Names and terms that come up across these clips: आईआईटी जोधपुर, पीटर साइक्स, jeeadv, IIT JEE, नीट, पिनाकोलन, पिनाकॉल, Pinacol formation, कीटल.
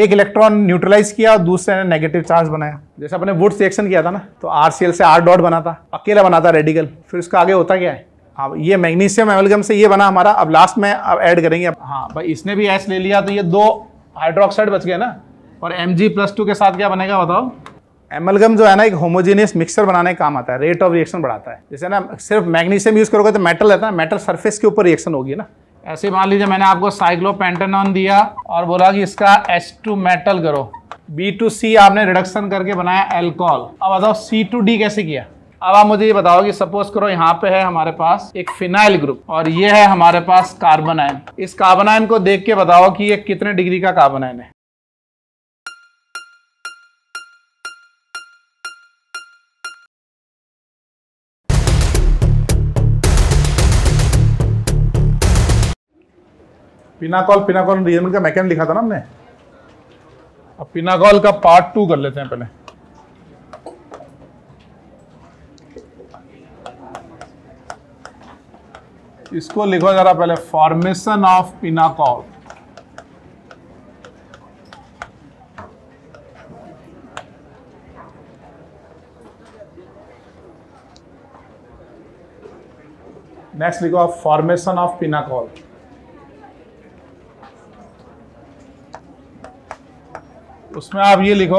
एक electron neutralise किया और दूसरे ने नेगेटिव चार्ज बनाया। जैसे अपने वुड्स रिएक्शन किया था ना, तो RCl से R डॉट बना था, अकेला बना था रेडिकल। फिर उसका आगे होता क्या है, अब ये मैग्नीशियम एमलगम से ये बना हमारा, अब लास्ट में अब ऐड करेंगे। अब हाँ भाई इसने भी H ले लिया तो ये दो हाइड्रोक्साइड बच गया ना, और Mg+2 के साथ क्या बनेगा बताओ। एमलगम जो है ना एक होमोजेनियस मिक्सचर बनाने का काम आता है, रेट ऑफ रिएक्शन बढ़ाता है। जैसे ना सिर्फ मैग्नीशियम यूज़ करोगे तो मेटल रहता है, मेटल सरफेस के ऊपर रिएक्शन होगी ना। ऐसे मान लीजिए मैंने आपको साइक्लोपेंटेनॉन दिया और बोला कि इसका H2 मेटल करो, B2C आपने रिडक्शन करके बनाया एल्कोहल। अब बताओ C2D कैसे किया। अब आप मुझे ये बताओ कि सपोज करो यहाँ पे है हमारे पास एक फिनाइल ग्रुप और ये है हमारे पास कार्बन आयन। इस कार्बन आयन को देख के बताओ कि ये कितने डिग्री का कार्बन आयन है। पिनाकॉल पिनाकोलन रिएरेंजमेंट का मैकेनिज्म लिखा था ना हमने। अब पिनाकॉल का पार्ट 2 कर लेते हैं पहले। इसको लिखो जरा पहले, फॉर्मेशन ऑफ पिनाकॉल। नेक्स्ट लिखो आप फॉर्मेशन ऑफ पिनाकॉल। उसमें आप ये लिखो,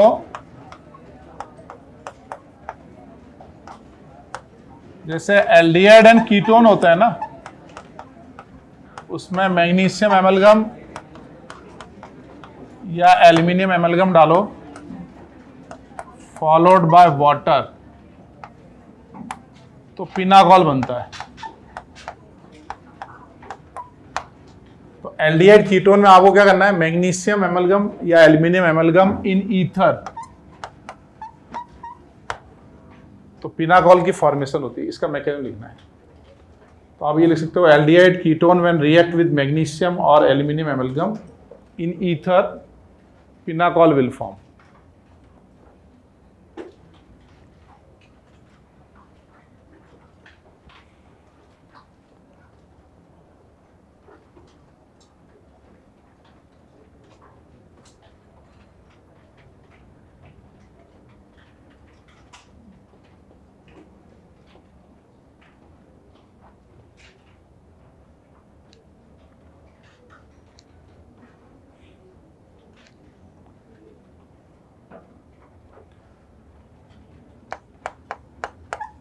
जैसे एल्डिहाइड एंड कीटोन होता है ना, उसमें मैग्नीशियम एमलगम या एल्युमिनियम एमलगम डालो, फॉलोड बाय वाटर, तो पिनाकॉल बनता है। एल्डिहाइड कीटोन में आपको क्या करना है, मैग्नीशियम एमलगम या एल्युमिनियम एमलगम इन ईथर, तो पिनाकॉल की फॉर्मेशन होती है। इसका मैकेनिज्म लिखना है, तो आप ये लिख सकते हो, aldehyde ketone when react with magnesium और aluminium amalgam in ether, पिनाकॉल will form.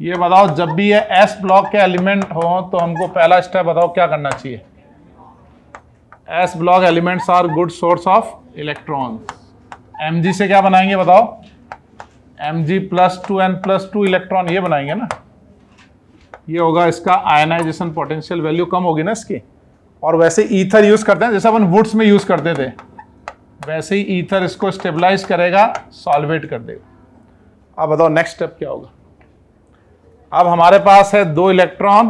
ये बताओ जब भी ये S ब्लॉक के एलिमेंट हो तो हमको पहला स्टेप बताओ क्या करना चाहिए। S block elements are good source of electrons. Mg से क्या बनाएंगे बताओ, Mg+2 एंड +2 इलेक्ट्रॉन ये बनाएंगे ना, ये होगा इसका आयनाइजेशन पोटेंशियल, वैल्यू कम होगी ना इसकी। और वैसे ईथर यूज करते हैं, जैसे अपन वुड्स में यूज करते थे, वैसे ही ईथर इसको स्टेबलाइज करेगा, सॉल्वेट कर देगा। अब बताओ नेक्स्ट स्टेप क्या होगा। अब हमारे पास है 2 इलेक्ट्रॉन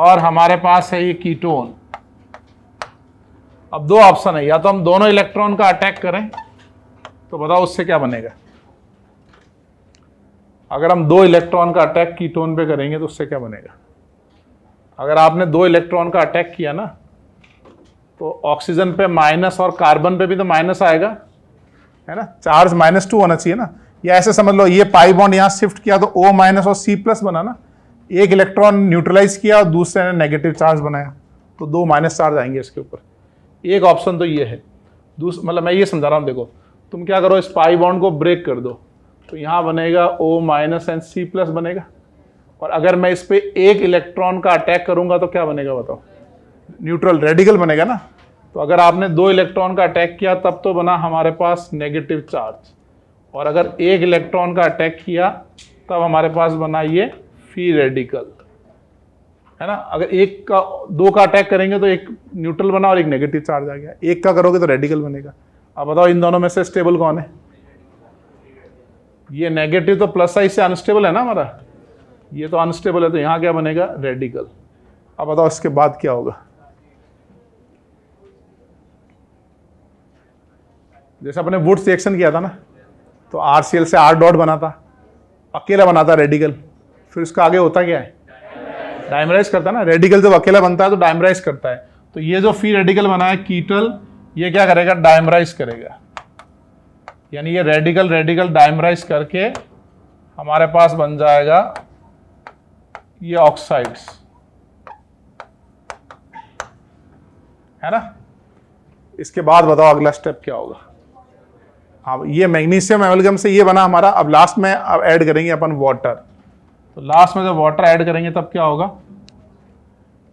और हमारे पास है ये कीटोन। अब 2 ऑप्शन है, या तो हम दोनों इलेक्ट्रॉन का अटैक करें, तो बताओ उससे क्या बनेगा। अगर हम 2 इलेक्ट्रॉन का अटैक कीटोन पे करेंगे तो उससे क्या बनेगा। अगर आपने 2 इलेक्ट्रॉन का अटैक किया ना, तो ऑक्सीजन पे माइनस और कार्बन पे भी तो माइनस आएगा, है ना, चार्ज -2 होना चाहिए ना। या ऐसे समझ लो ये पाई बॉन्ड यहाँ शिफ्ट किया तो O- और C+ बना ना, एक इलेक्ट्रॉन न्यूट्रलाइज किया और दूसरे ने नेगेटिव चार्ज बनाया, तो 2 माइनस चार्ज आएंगे इसके ऊपर। एक ऑप्शन तो ये है, दूसरा मतलब मैं ये समझा रहा हूँ। देखो तुम क्या करो, इस पाई बॉन्ड को ब्रेक कर दो, तो यहाँ बनेगा O- एंड C+ बनेगा। और अगर मैं इस पर एक इलेक्ट्रॉन का अटैक करूँगा तो क्या बनेगा बताओ, न्यूट्रल रेडिकल बनेगा ना। तो अगर आपने 2 इलेक्ट्रॉन का अटैक किया तब तो बना हमारे पास नेगेटिव चार्ज, और अगर एक इलेक्ट्रॉन का अटैक किया तब हमारे पास बना ये फ्री रेडिकल, है ना। अगर 2 का अटैक करेंगे तो एक न्यूट्रल बना और एक नेगेटिव चार्ज आ गया, 1 का करोगे तो रेडिकल बनेगा। अब बताओ इन दोनों में से स्टेबल कौन है। ये नेगेटिव तो प्लस साइड से अनस्टेबल है ना हमारा, ये तो अनस्टेबल है, तो यहाँ क्या बनेगा रेडिकल। अब बताओ इसके बाद क्या होगा। जैसे अपने वुड्स रिएक्शन किया था ना, तो RCl से R डॉट बना था, अकेला बना था रेडिकल। फिर उसका आगे होता क्या है, डायमराइज करता है ना। रेडिकल जब अकेला बनता है तो डायमराइज करता है, तो ये जो फ्री रेडिकल बना है कीटल, ये क्या करेगा, डायमराइज करेगा, यानी ये रेडिकल रेडिकल डायमराइज करके हमारे पास बन जाएगा ये ऑक्साइड्स, है ना। इसके बाद बताओ अगला स्टेप क्या होगा। हाँ, ये मैग्नीशियम एमलगम से ये बना हमारा। अब लास्ट में अब ऐड करेंगे अपन वाटर, तो लास्ट में जब वाटर ऐड करेंगे तब क्या होगा,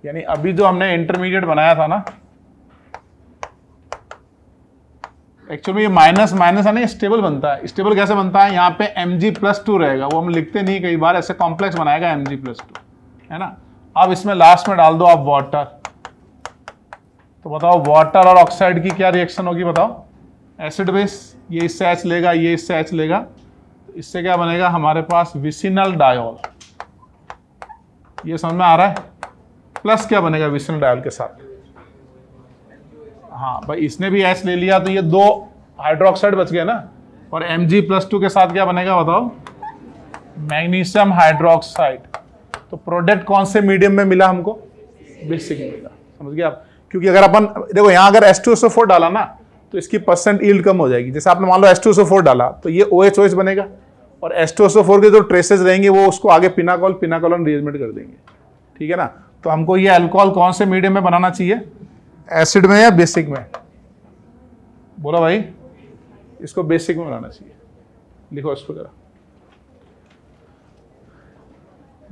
यानी अभी जो हमने इंटरमीडिएट बनाया था ना, एक्चुअल में ये माइनस माइनस है ना, स्टेबल बनता है। स्टेबल कैसे बनता है, यहाँ पे Mg+2 रहेगा, वो हम लिखते नहीं कई बार, ऐसे कॉम्प्लेक्स बनाएगा Mg+2, है ना। अब इसमें लास्ट में डाल दो आप वाटर, तो बताओ वाटर और ऑक्साइड की क्या रिएक्शन होगी, बताओ। एसिड बेस, ये इससे एच लेगा, ये इससे एच लेगा, तो इससे क्या बनेगा हमारे पास विसिनल डायोल, ये समझ में आ रहा है। प्लस क्या बनेगा विसिनल डायोल के साथ, हाँ भाई इसने भी एच ले लिया तो ये दो हाइड्रोक्साइड बच गए ना, और Mg+2 के साथ क्या बनेगा बताओ, मैग्नीशियम हाइड्रोक्साइड। तो प्रोडक्ट कौन से मीडियम में मिला हमको, बेसिक मिला, समझ गए आप। क्योंकि अगर अपन देखो यहाँ अगर H2SO4 डाला ना तो इसकी परसेंट यील्ड कम हो जाएगी। जैसे आपने मान लो H2SO4 डाला तो ये OH बनेगा, और H2SO4 के जो ट्रेसेस रहेंगे वो उसको आगे पिनाकोल पिनाकोलन रिएरेंजमेंट कर देंगे, ठीक है ना। तो हमको ये अल्कोहल कौन से मीडियम में बनाना चाहिए, एसिड में या बेसिक में, बोलो भाई। इसको बेसिक में बनाना चाहिए, लिखो इसको जरा,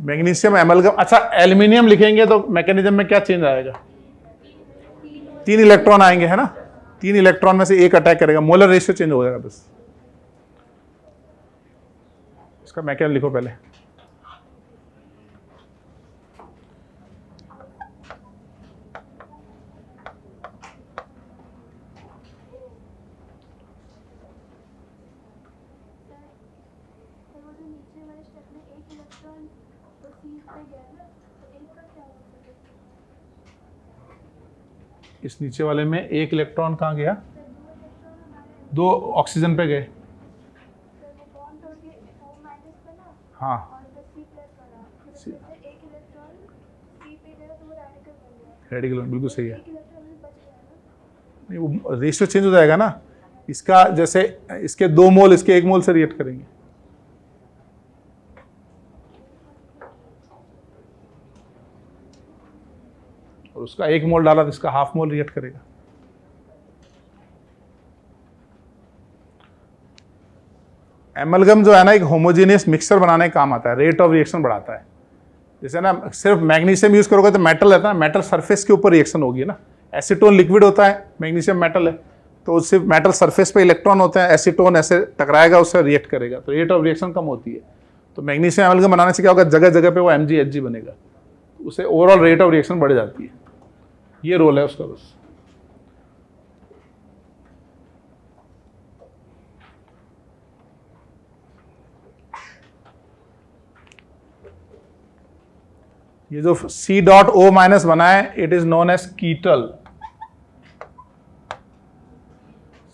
मैग्नीशियम एमलगम। अच्छा एल्यूमिनियम लिखेंगे तो मैकेनिज्म में क्या चेंज आएगा, 3 इलेक्ट्रॉन आएंगे, है ना। 3 इलेक्ट्रॉन में से 1 अटैक करेगा, मोलर रेशियो चेंज हो जाएगा बस। इसका मैकेनिज्म लिखो पहले, इस नीचे वाले में 1 इलेक्ट्रॉन कहाँ गया, 2 ऑक्सीजन पे गए, हाँ रेडिकल बिल्कुल सही है। नहीं वो रेशियो चेंज हो जाएगा ना इसका, जैसे इसके 2 मोल इसके 1 मोल से रिएक्ट करेंगे। और उसका 1 मोल डाला तो इसका 1/2 मोल रिएक्ट करेगा। एमलगम जो है ना एक होमोजेनियस मिक्सचर बनाने का काम आता है, रेट ऑफ रिएक्शन बढ़ाता है। जैसे ना सिर्फ मैग्नीशियम यूज करोगे तो मेटल है ना, मेटल सरफेस के ऊपर रिएक्शन होगी ना। एसीटोन लिक्विड होता है, मैग्नीशियम मेटल है, तो सिर्फ मेटल सरफेस पे इलेक्ट्रॉन होते हैं, एसीटोन ऐसे टकराएगा उससे रिएक्ट करेगा, तो रेट ऑफ रिएक्शन कम होती है। तो मैग्नीशियम एमलगम बनाने से क्या होगा, जगह जगह पे वो MgHg बनेगा, उससे ओवरऑल रेट ऑफ रिएक्शन बढ़ जाती है। ये रोल है उसका बस। ये जो C.O- बना है, it is known as कीटल।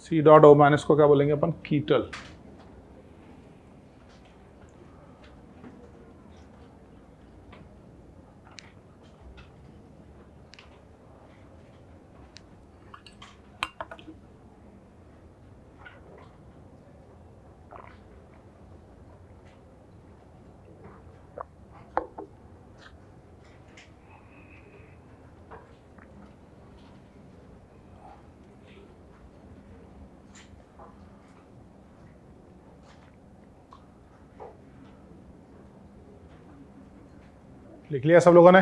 C.O- को क्या बोलेंगे अपन, कीटल। लिख लिया सब लोगों ने।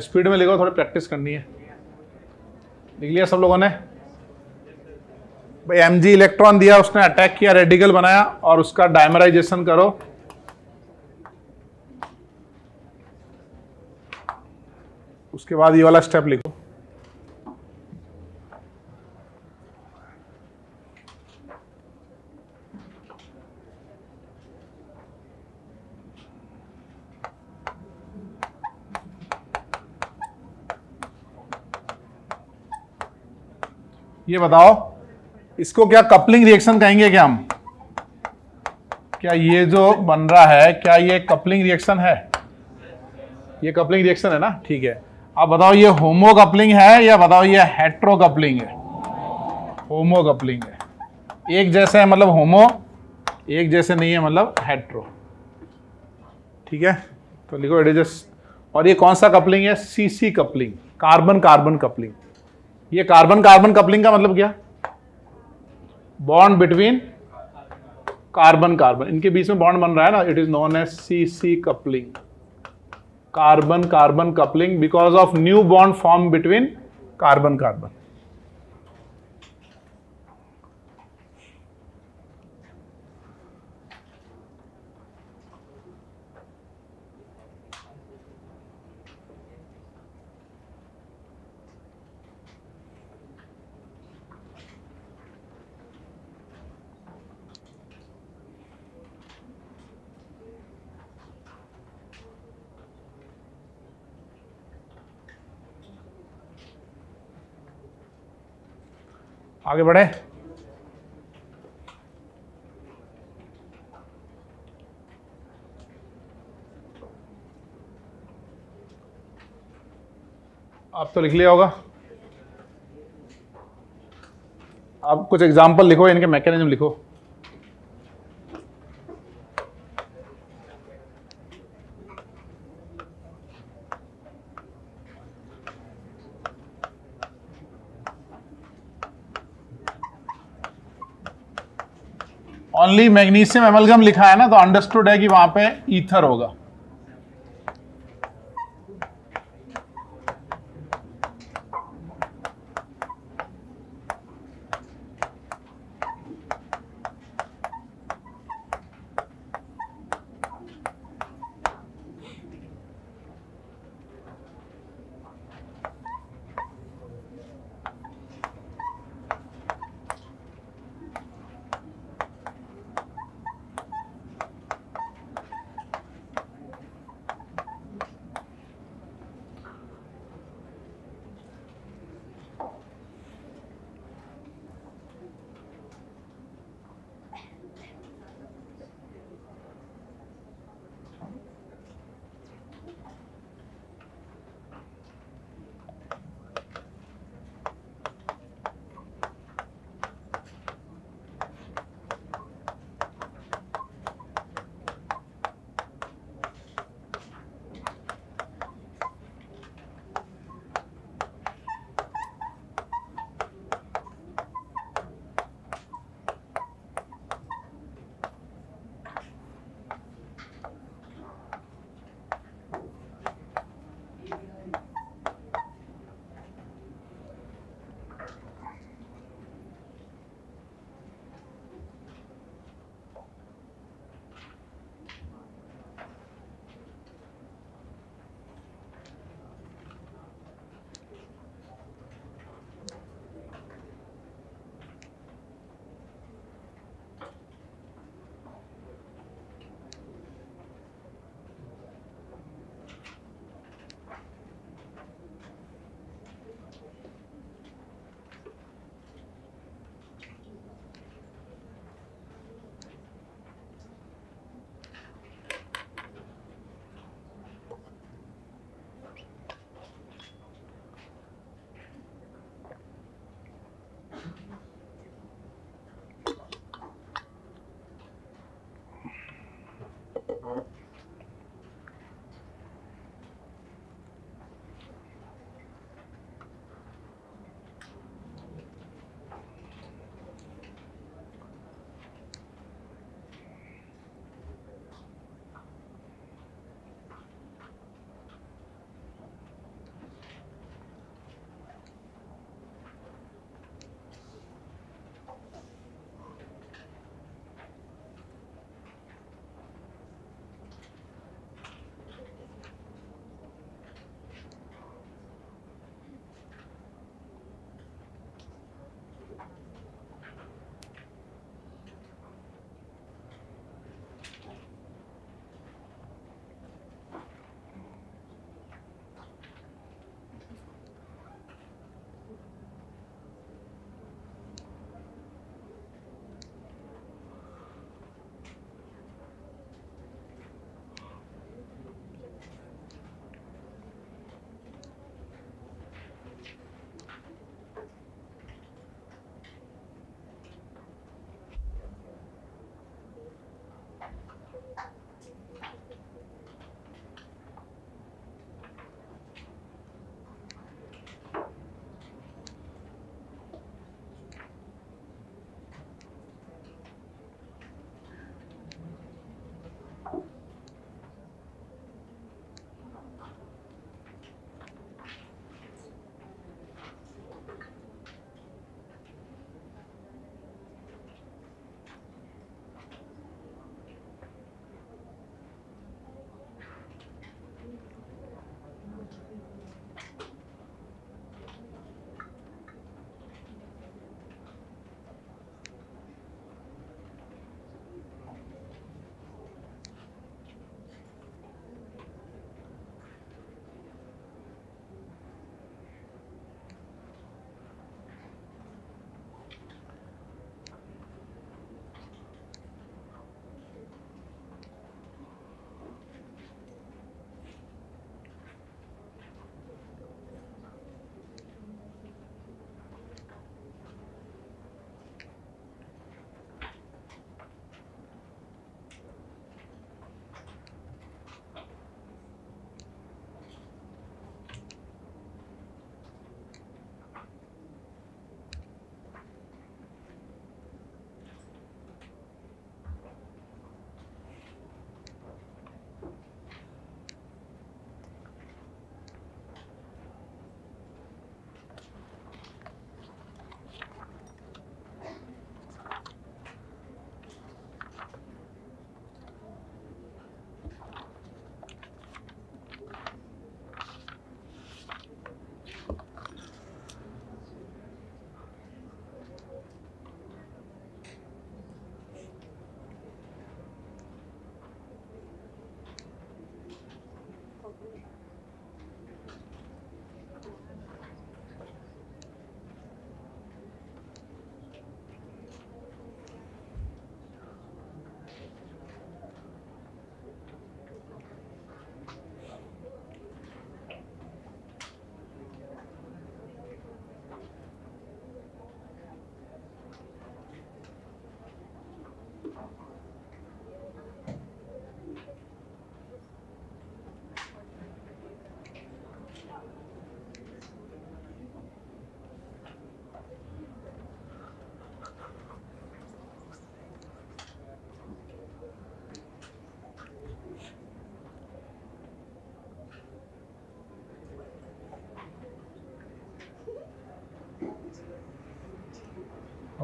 स्पीड में लिखो, थोड़ी प्रैक्टिस करनी है। लिख लिया सब लोगों ने भाई। Mg इलेक्ट्रॉन दिया, उसने अटैक किया, रेडिकल बनाया, और उसका डायमराइजेशन करो। उसके बाद ये वाला स्टेप लिखो, ये बताओ इसको क्या कपलिंग रिएक्शन कहेंगे क्या हम? क्या ये जो बन रहा है क्या ये कपलिंग रिएक्शन है? ये कपलिंग रिएक्शन है ना, ठीक है। अब बताओ ये होमो कपलिंग है या बताओ ये हेट्रो कपलिंग है? होमो कपलिंग है, एक जैसे है मतलब होमो, एक जैसे नहीं है मतलब हेट्रो, ठीक है। तो लिखो इट इज जस्ट। और ये कौन सा कपलिंग है? CC coupling, carbon carbon coupling. ये कार्बन कार्बन कपलिंग का मतलब क्या? बॉन्ड बिटवीन कार्बन कार्बन, इनके बीच में बॉन्ड बन रहा है ना, it is known as CC coupling, carbon carbon coupling, because of new bond form between carbon carbon. आगे बढ़े। आप तो लिख लिया होगा, आप कुछ एग्जाम्पल लिखो, इनके मैकेनिज्म लिखो। ओनली मैग्नीशियम एमलगम लिखा है ना, तो अंडरस्टूड है कि वहां पे ईथर होगा।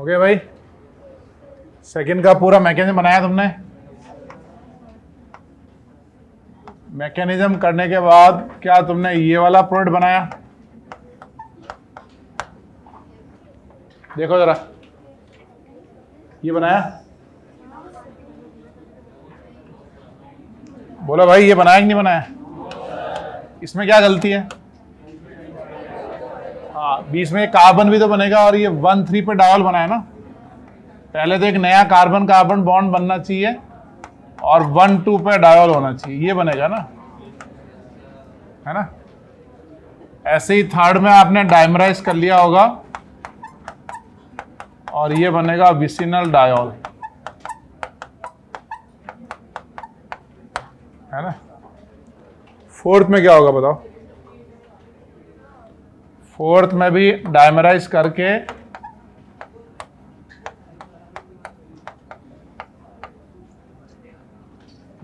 हो गया भाई, सेकंड का पूरा मैकेनिज्म बनाया तुमने। मैकेनिज्म करने के बाद क्या तुमने ये वाला प्रोडक्ट बनाया? देखो जरा, ये बनाया, बोला भाई ये बनाया कि नहीं बनाया? इसमें क्या गलती है? हाँ, बीच में कार्बन भी तो बनेगा और ये 1,3 पे डावल बनाया ना। पहले तो एक नया कार्बन कार्बन बॉन्ड बनना चाहिए और 1,2 पे डावल होना चाहिए, ये बनेगा ना, है ना। ऐसे ही थर्ड में आपने डाइमराइज कर लिया होगा और ये बनेगा विसिनल डायोल, है ना। फोर्थ में क्या होगा बताओ? फोर्थ में भी डायमराइज करके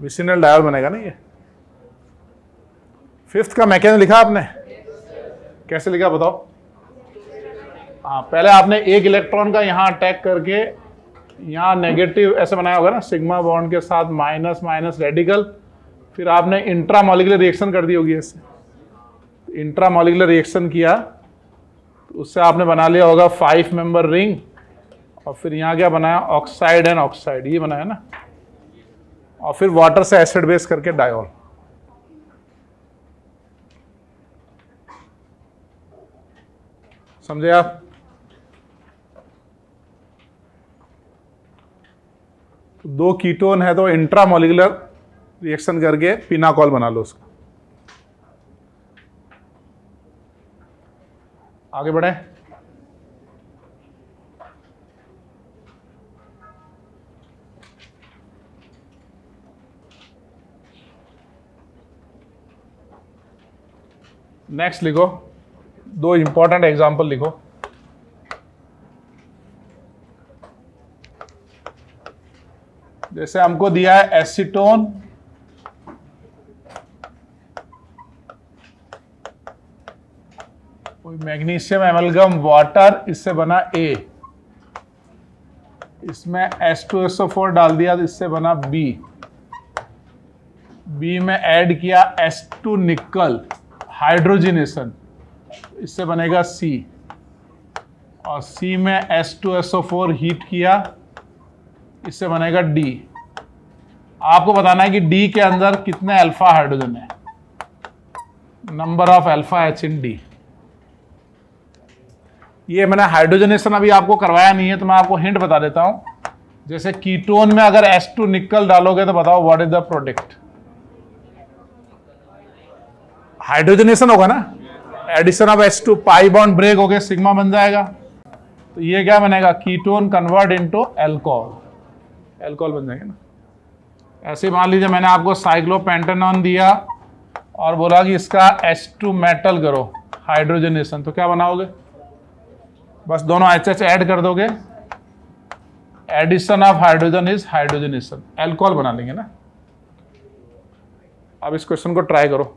विसिनल डायोल बनेगा ना ये। फिफ्थ का मैकेनिज्म लिखा आपने, कैसे लिखा बताओ? हाँ, पहले आपने एक इलेक्ट्रॉन का यहाँ अटैक करके यहाँ नेगेटिव ऐसे बनाया होगा ना, सिग्मा बॉन्ड के साथ माइनस माइनस रेडिकल, फिर आपने इंट्रामॉलिक्यूलर रिएक्शन कर दी होगी ऐसे। इंट्रामॉलिक्यूलर रिएक्शन किया तो उससे आपने बना लिया होगा 5 मेंबर रिंग और फिर यहाँ क्या बनाया, ऑक्साइड एंड ऑक्साइड, ये बनाया ना। और फिर वाटर से एसिड बेस करके डायोल। समझे आप? दो कीटोन है तो इंट्रामोलिकुलर रिएक्शन करके पिनाकॉल बना लो उसका। आगे बढ़े, नेक्स्ट लिखो, दो इंपॉर्टेंट एग्जाम्पल लिखो। जैसे हमको दिया है एसीटोन मैग्नीशियम एमलगम वाटर, इससे बना A, इसमें H2SO4 डाल दिया तो इससे बना B, B में ऐड किया H2 निकल हाइड्रोजिनेशन, इससे बनेगा C, और C में H2SO4 हीट किया, इससे बनेगा D। आपको बताना है कि D के अंदर कितने अल्फा हाइड्रोजन है, number of alpha H in D। ये मैंने हाइड्रोजनेशन अभी आपको करवाया नहीं है तो मैं आपको हिंट बता देता हूं। जैसे कीटोन में अगर H2 निकल डालोगे तो बताओ what is the product? Hydrogenation होगा ना, addition of H2, pi bond break हो गया, सिग्मा बन जाएगा, तो ये क्या बनेगा, ketone convert into alcohol, alcohol बन जाएंगे ना। ऐसे मान लीजिए मैंने आपको साइक्लोपेंटेनॉन दिया और बोला कि इसका H2 मेटल करो हाइड्रोजनेशन, तो क्या बनाओगे? बस दोनों HH ऐड कर दोगे, addition of hydrogen is hydrogenation, alcohol बना लेंगे ना। अब इस क्वेश्चन को ट्राई करो,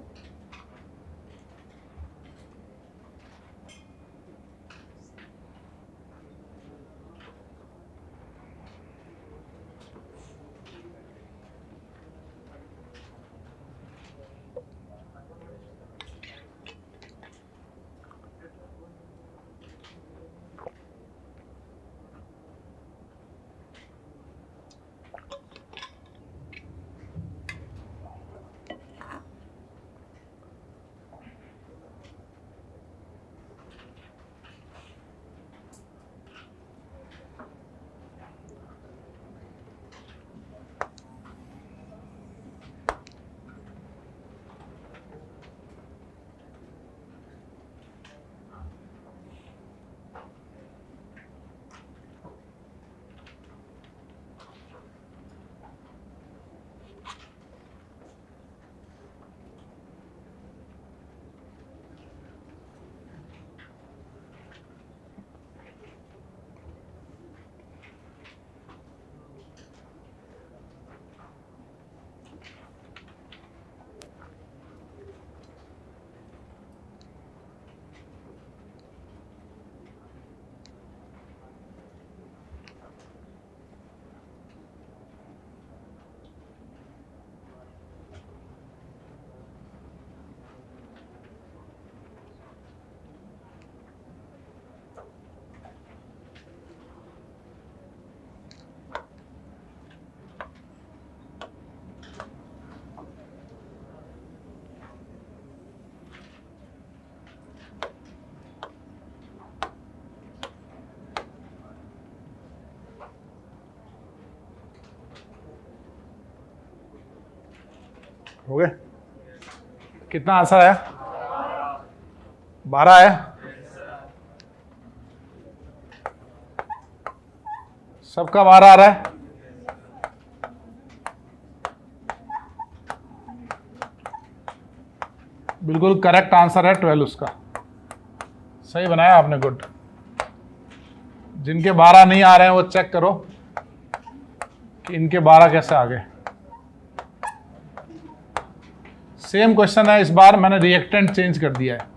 हो गए। कितना आंसर आया? 12 आया। सबका 12 आ रहा है। बिल्कुल करेक्ट आंसर है 12 उसका। सही बनाया आपने, गुड। जिनके 12 नहीं आ रहे हैं वो चेक करो कि इनके 12 कैसे आ गए। सेम क्वेश्चन है, इस बार मैंने रिएक्टेंट चेंज कर दिया है।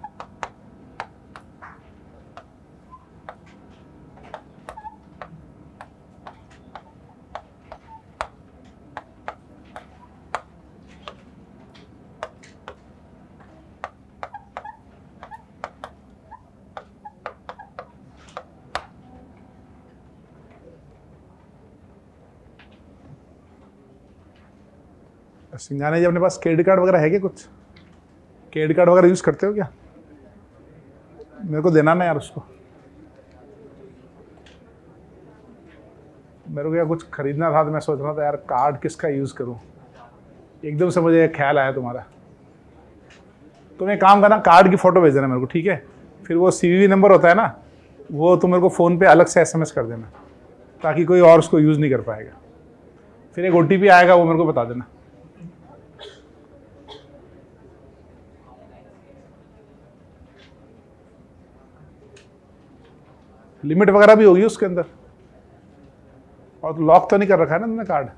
सिंघाने जी, अपने पास क्रेडिट कार्ड वगैरह है क्या? कुछ क्रेडिट कार्ड वगैरह यूज करते हो क्या? मेरे को देना ना यार उसको, मेरे को यार कुछ खरीदना था तो मैं सोच रहा था यार कार्ड किसका यूज करूं। एकदम से मुझे ख्याल आया तुम्हारा। तुम एक काम करना, कार्ड की फोटो भेज देना मेरे को, ठीक है? फिर वो CVV नंबर होता है ना, वो तुम मेरे को फोन पे अलग से SMS कर देना ताकि कोई और उसको यूज नहीं कर पाएगा। फिर एक OTP आएगा, वो मेरे को बता देना। लिमिट वगैरह भी होगी उसके अंदर, और लॉक तो नहीं कर रखा है ना तुमने कार्ड?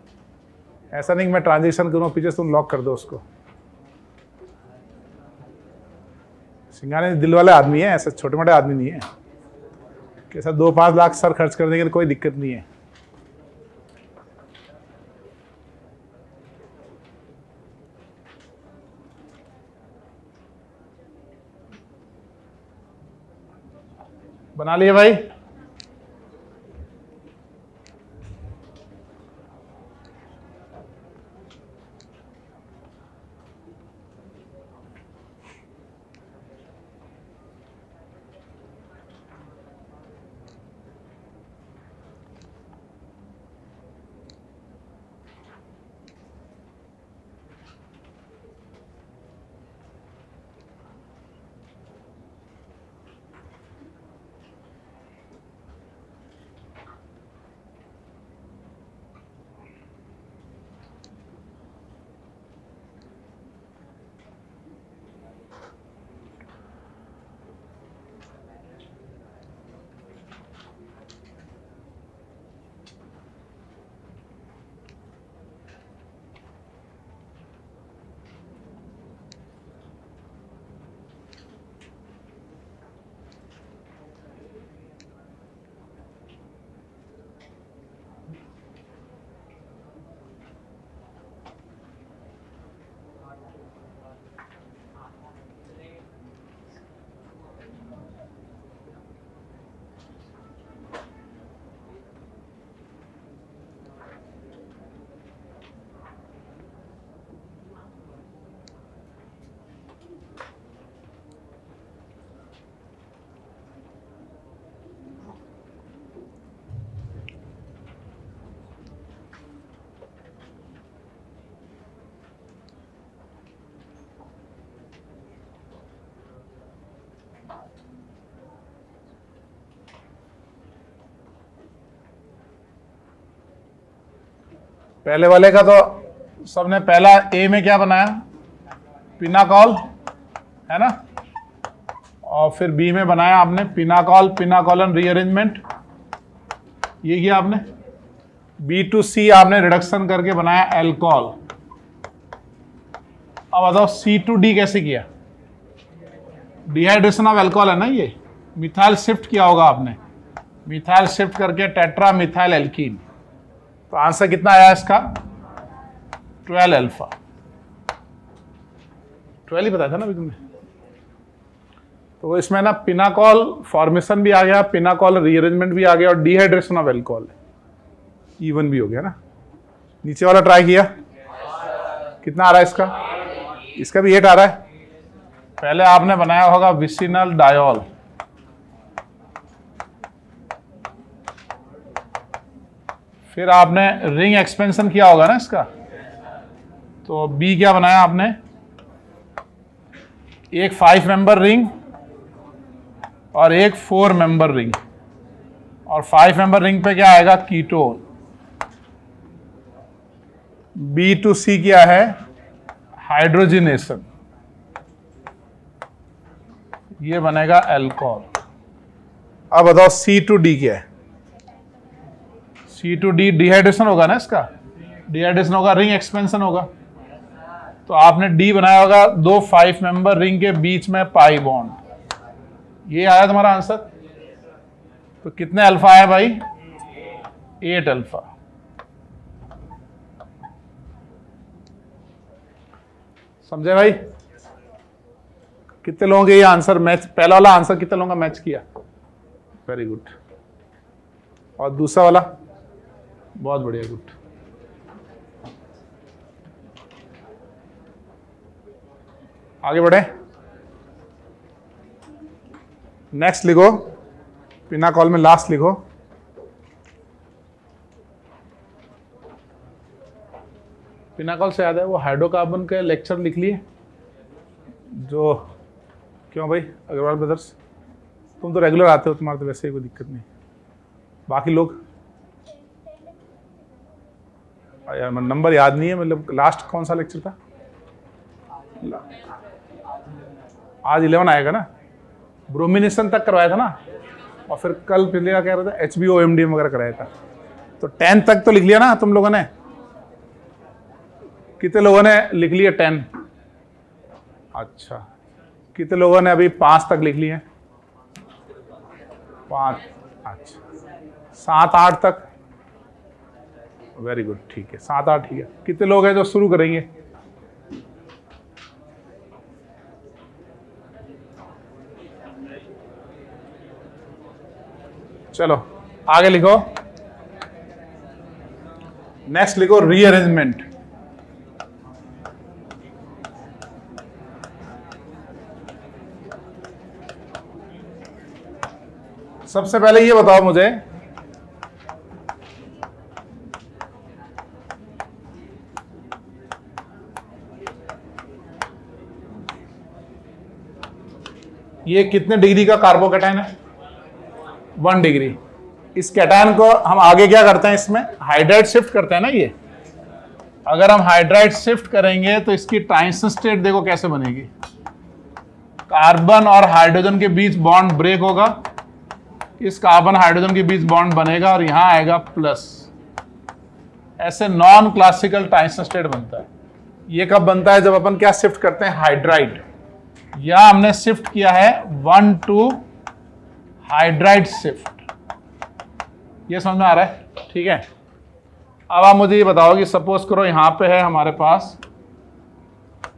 ऐसा नहीं मैं ट्रांजेक्शन करूँ पीछे से तुम लॉक कर दो उसको। सिंघाने दिल वाले आदमी है, ऐसा छोटे मोटे आदमी नहीं है कि ऐसा 2-5 लाख सर खर्च कर देंगे तो कोई दिक्कत नहीं है। बना लिए भाई? पहले वाले का तो सबने पहला A में क्या बनाया? पिनाकॉल, है ना? और फिर B में बनाया आपने पिनाकॉल पिनाकोलन रीअरेंजमेंट। ये किया आपने। B to C आपने रिडक्शन करके बनाया एल्कोहल। अब बताओ C to D कैसे किया? डिहाइड्रेशन ऑफ एल्कोहल है ना ये। मिथाइल शिफ्ट किया होगा आपने, मिथाइल शिफ्ट करके टेट्रा मिथाइल एल्कीन। तो आंसर कितना आया इसका? 12 अल्फा। 12 ही बताया था ना अभी तुमने। तो इसमें ना पिनाकॉल फॉर्मेशन भी आ गया, पिनाकॉल रीअरेंजमेंट भी आ गया, और डिहाइड्रेशन ऑफ एल्कोहल E1 भी हो गया ना। नीचे वाला ट्राई किया? कितना आ रहा है इसका? इसका भी 8 आ रहा है। पहले आपने बनाया होगा विसिनल डायोल, फिर आपने रिंग एक्सपेंशन किया होगा ना इसका, तो बी क्या बनाया आपने, एक 5 मेंबर रिंग और एक 4 मेंबर रिंग, और 5 मेंबर रिंग पे क्या आएगा, कीटोन। बी टू सी क्या है, हाइड्रोजिनेशन, ये बनेगा एल्कोहल। अब बताओ सी टू डी क्या है, सी टू डी डिहाइड्रेशन होगा ना, इसका डिहाइड्रेशन होगा, रिंग एक्सपेंशन होगा। तो आपने डी बनाया होगा, दो 5 मेंबर रिंग के बीच में पाई बॉन्ड, ये आया तुम्हारा आंसर। तो कितने अल्फा आए भाई, 8 अल्फा। समझे भाई, कितने लोगों के ये आंसर मैच, पहला वाला आंसर कितने लोगों का मैच किया, वेरी गुड, और दूसरा वाला बहुत बढ़िया, गुड। आगे बढ़े, नेक्स्ट लिखो, पिनाकॉल में लास्ट लिखो, पिनाकॉल से याद है वो हाइड्रोकार्बन के लेक्चर लिख लिए जो, क्यों भाई अग्रवाल ब्रदर्स, तुम तो रेगुलर आते हो, तुम्हारे तो वैसे ही कोई दिक्कत नहीं। बाकी लोग यार नंबर याद नहीं है, मतलब लास्ट कौन सा लेक्चर था, आज 11 आएगा ना, ब्रोमिनेशन तक करवाया था ना, और फिर कल पिछले का कह रहा था HBOMDM वगैरह कराया था। तो 10 तक तो लिख लिया ना तुम लोगों ने, कितने लोगों ने लिख लिया 10, अच्छा कितने लोगों ने अभी 5 तक लिख लिए, 5, अच्छा 7-8 तक, वेरी गुड, ठीक है 7-8, ठीक है। कितने लोग हैं जो शुरू करेंगे, चलो आगे लिखो, नेक्स्ट लिखो रीअरेंजमेंट। सबसे पहले ये बताओ मुझे, ये कितने डिग्री का कार्बोकैटायन है, 1 डिग्री। इस कैटायन को हम आगे क्या करते हैं, इसमें हाइड्राइड शिफ्ट करते हैं ना, ये अगर हम हाइड्राइड शिफ्ट करेंगे तो इसकी ट्रांजिशन स्टेट देखो कैसे बनेगी, कार्बन और हाइड्रोजन के बीच बॉन्ड ब्रेक होगा, इस कार्बन हाइड्रोजन के बीच बॉन्ड बनेगा और यहाँ आएगा प्लस, ऐसे नॉन क्लासिकल ट्रांजिशन स्टेट बनता है। ये कब बनता है, जब अपन क्या शिफ्ट करते हैं, हाइड्राइड, या हमने शिफ्ट किया है 1 2 हाइड्राइड शिफ्ट, ये समझ में आ रहा है, ठीक है। अब आप मुझे ये बताओ कि सपोज करो यहां पे है हमारे पास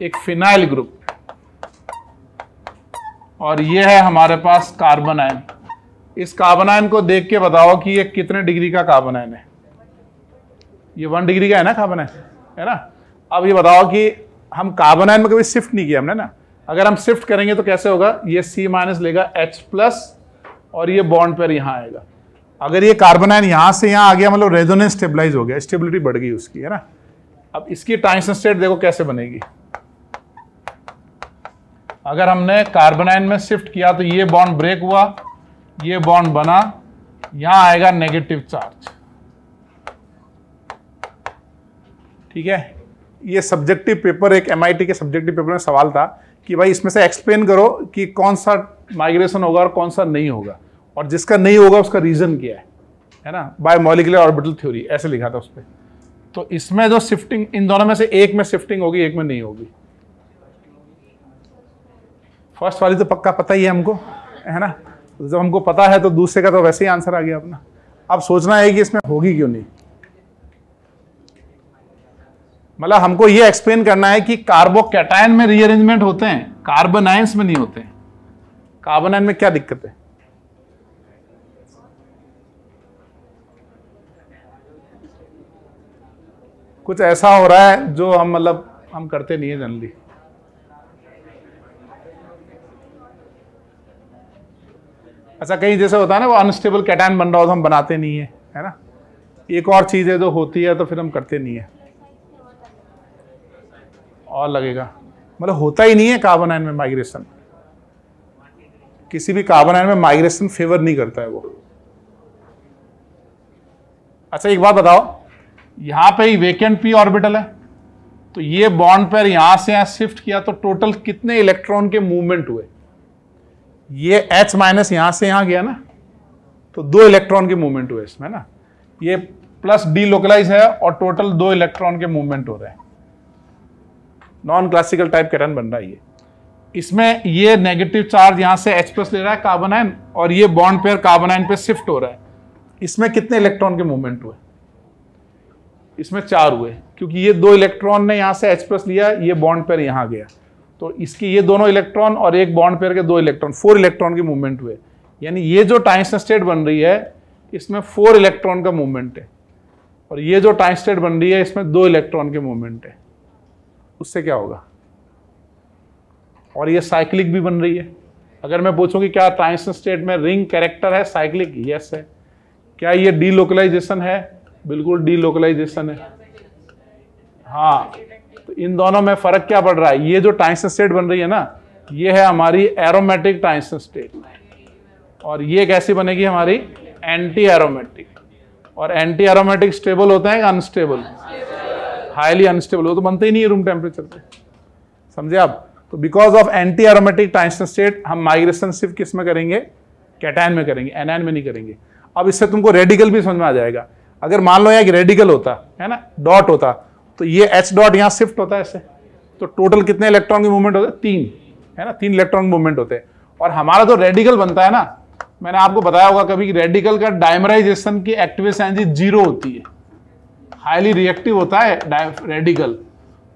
एक फिनाइल ग्रुप और ये है हमारे पास कार्बन आयन, इस कार्बन आयन को देख के बताओ कि ये कितने डिग्री का कार्बन आयन है, ये 1 डिग्री का है ना कार्बन आयन, है ना। अब ये बताओ कि हम कार्बन आयन में कभी शिफ्ट नहीं किया हमने ना, अगर हम शिफ्ट करेंगे तो कैसे होगा, ये C- लेगा H+ और ये बॉन्ड पर यहाँ आएगा। अगर ये कार्बन आयन यहाँ से यहाँ आ गया मतलब रेजोनेंस स्टेबलाइज हो गया, स्टेबिलिटी बढ़ गई उसकी, है ना। अब इसकी ट्रांजिशन स्टेट देखो कैसे बनेगी, अगर हमने कार्बन आयन में शिफ्ट किया तो ये बॉन्ड ब्रेक हुआ, ये बॉन्ड बना, यहाँ आएगा नेगेटिव चार्ज, ठीक है। ये सब्जेक्टिव पेपर, एक MIT के सब्जेक्टिव पेपर में सवाल था कि भाई इसमें से एक्सप्लेन करो कि कौन सा माइग्रेशन होगा और कौन सा नहीं होगा, और जिसका नहीं होगा उसका रीजन क्या है ना, बाय मॉलिकुलर ऑर्बिटल थ्योरी ऐसे लिखा था उस पर। तो इसमें जो शिफ्टिंग, इन दोनों में से एक में शिफ्टिंग होगी, एक में नहीं होगी। फर्स्ट वाली तो पक्का पता ही है हमको, है ना, जब हमको पता है तो दूसरे का तो वैसे ही आंसर आ गया अपना। अब सोचना है कि इसमें होगी क्यों नहीं, मतलब हमको ये एक्सप्लेन करना है कि कार्बोकैटायन में रीअरेंजमेंट होते हैं, कार्बन आयंस में नहीं होते हैं, कार्बन आयन में क्या दिक्कत है। कुछ ऐसा हो रहा है जो हम मतलब हम करते नहीं है जनरली। अच्छा कहीं जैसे होता है ना वो अनस्टेबल कैटायन बन रहा हो तो हम बनाते नहीं है, है ना। एक और चीज है जो होती है तो फिर हम करते नहीं है। और लगेगा, मतलब होता ही नहीं है कार्बन आयन में माइग्रेशन, किसी भी कार्बन आयन में माइग्रेशन फेवर नहीं करता है वो। अच्छा एक बात बताओ, यहां पे ही वेकेंट पी ऑर्बिटल है, तो ये बॉन्ड पेयर यहां से यहां शिफ्ट किया तो टोटल कितने इलेक्ट्रॉन के मूवमेंट हुए? ये H माइनस यहां से यहां गया ना, तो 2 इलेक्ट्रॉन के मूवमेंट हुए इसमें ना, ये प्लस डी लोकलाइज है और टोटल 2 इलेक्ट्रॉन के मूवमेंट हो रहे हैं। नॉन क्लासिकल टाइप पैटर्न बन रहा है ये। इसमें ये नेगेटिव चार्ज यहां से H प्लस ले रहा है कार्बन आयन, और ये बॉन्ड पेयर कार्बन आयन पे शिफ्ट हो रहा है। इसमें कितने इलेक्ट्रॉन के मूवमेंट हुए? इसमें 4 हुए, क्योंकि ये 2 इलेक्ट्रॉन ने यहाँ से H प्लस लिया, ये बॉन्ड पेयर यहाँ गया, तो इसकी ये दोनों इलेक्ट्रॉन और एक बॉन्ड पेयर के 2 इलेक्ट्रॉन, 4 इलेक्ट्रॉन के मूवमेंट हुए। यानी ये जो ट्रांजिशन स्टेट बन रही है इसमें 4 इलेक्ट्रॉन का मूवमेंट है, और ये जो ट्रांजिशन स्टेट बन रही है इसमें 2 इलेक्ट्रॉन के मूवमेंट है। उससे क्या होगा? और ये साइक्लिक भी बन रही है। अगर मैं पूछूं कि क्या ट्रांजिशन स्टेट में रिंग कैरेक्टर है साइक्लिक? यस है। क्या ये डी लोकलाइजेशन है? बिल्कुल डी लोकलाइजेशन है। हाँ, तो इन दोनों में फर्क क्या पड़ रहा है? ये जो ट्रांजिशन स्टेट बन रही है ना, ये है हमारी एरोमेटिक ट्रांजिशन स्टेट, और ये कैसी बनेगी? हमारी एंटी एरोमेटिक। और एंटी एरोमेटिक स्टेबल होते हैं अनस्टेबल, हाईली अनस्टेबल, वो तो बनते ही नहीं रूम टेम्परेचर पे। समझे आप? तो because of anti aromatic transition state हम माइग्रेशन सिर्फ किस में करेंगे? कैटायन में करेंगे, एनायन में नहीं करेंगे। अब इससे तुमको रेडिकल भी समझ में आ जाएगा। अगर मान लो एक रेडिकल होता है ना, डॉट होता, तो ये H डॉट यहाँ शिफ्ट होता है ऐसे, तो टोटल कितने इलेक्ट्रॉन के मूवमेंट होते हैं? 3 है ना, 3 इलेक्ट्रॉन के मूवमेंट होते हैं। और हमारा जो रेडिकल बनता है ना, मैंने आपको बताया होगा कभी, रेडिकल का डायमराइजेशन की एक्टिवेशन एनर्जी 0 होती है, हाईली रिएक्टिव होता है रेडिकल।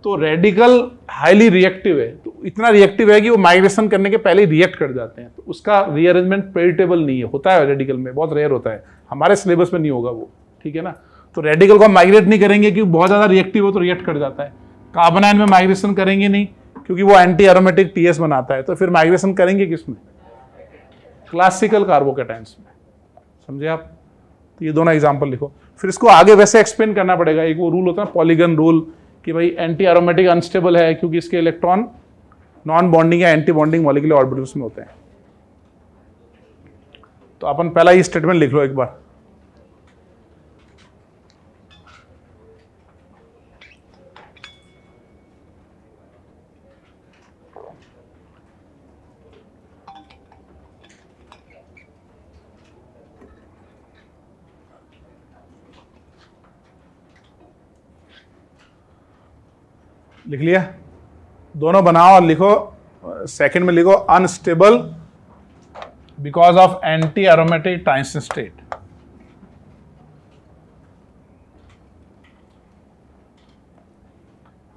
तो रेडिकल हाईली रिएक्टिव है, तो इतना रिएक्टिव है कि वो माइग्रेशन करने के पहले रिएक्ट कर जाते हैं, तो उसका रीअरेंजमेंट प्रेडिक्टेबल नहीं है, होता है रेडिकल में, बहुत रेयर होता है, हमारे सिलेबस में नहीं होगा वो, ठीक है ना। तो रेडिकल को माइग्रेट नहीं करेंगे क्योंकि बहुत ज़्यादा रिएक्टिव हो तो रिएक्ट कर जाता है। कार्बन आयन में माइग्रेशन करेंगे नहीं क्योंकि वो एंटी एरोमेटिक टीएस बनाता है, तो फिर माइग्रेशन करेंगे किसमें? क्लासिकल कार्बोकैटायंस में। समझे आप? तो ये दोनों एग्जाम्पल लिखो, फिर इसको आगे वैसे एक्सप्लेन करना पड़ेगा। एक वो रूल होता है ना, पॉलीगन रूल, कि भाई एंटी एरोमेटिक अनस्टेबल है क्योंकि इसके इलेक्ट्रॉन नॉन बॉन्डिंग या एंटी बॉन्डिंग मॉलिक्यूलर ऑर्बिटल्स में होते हैं। तो अपन पहला ये स्टेटमेंट लिख लो एक बार, लिख लिया? दोनों बनाओ और लिखो, सेकंड में लिखो unstable because of anti aromatic transition state.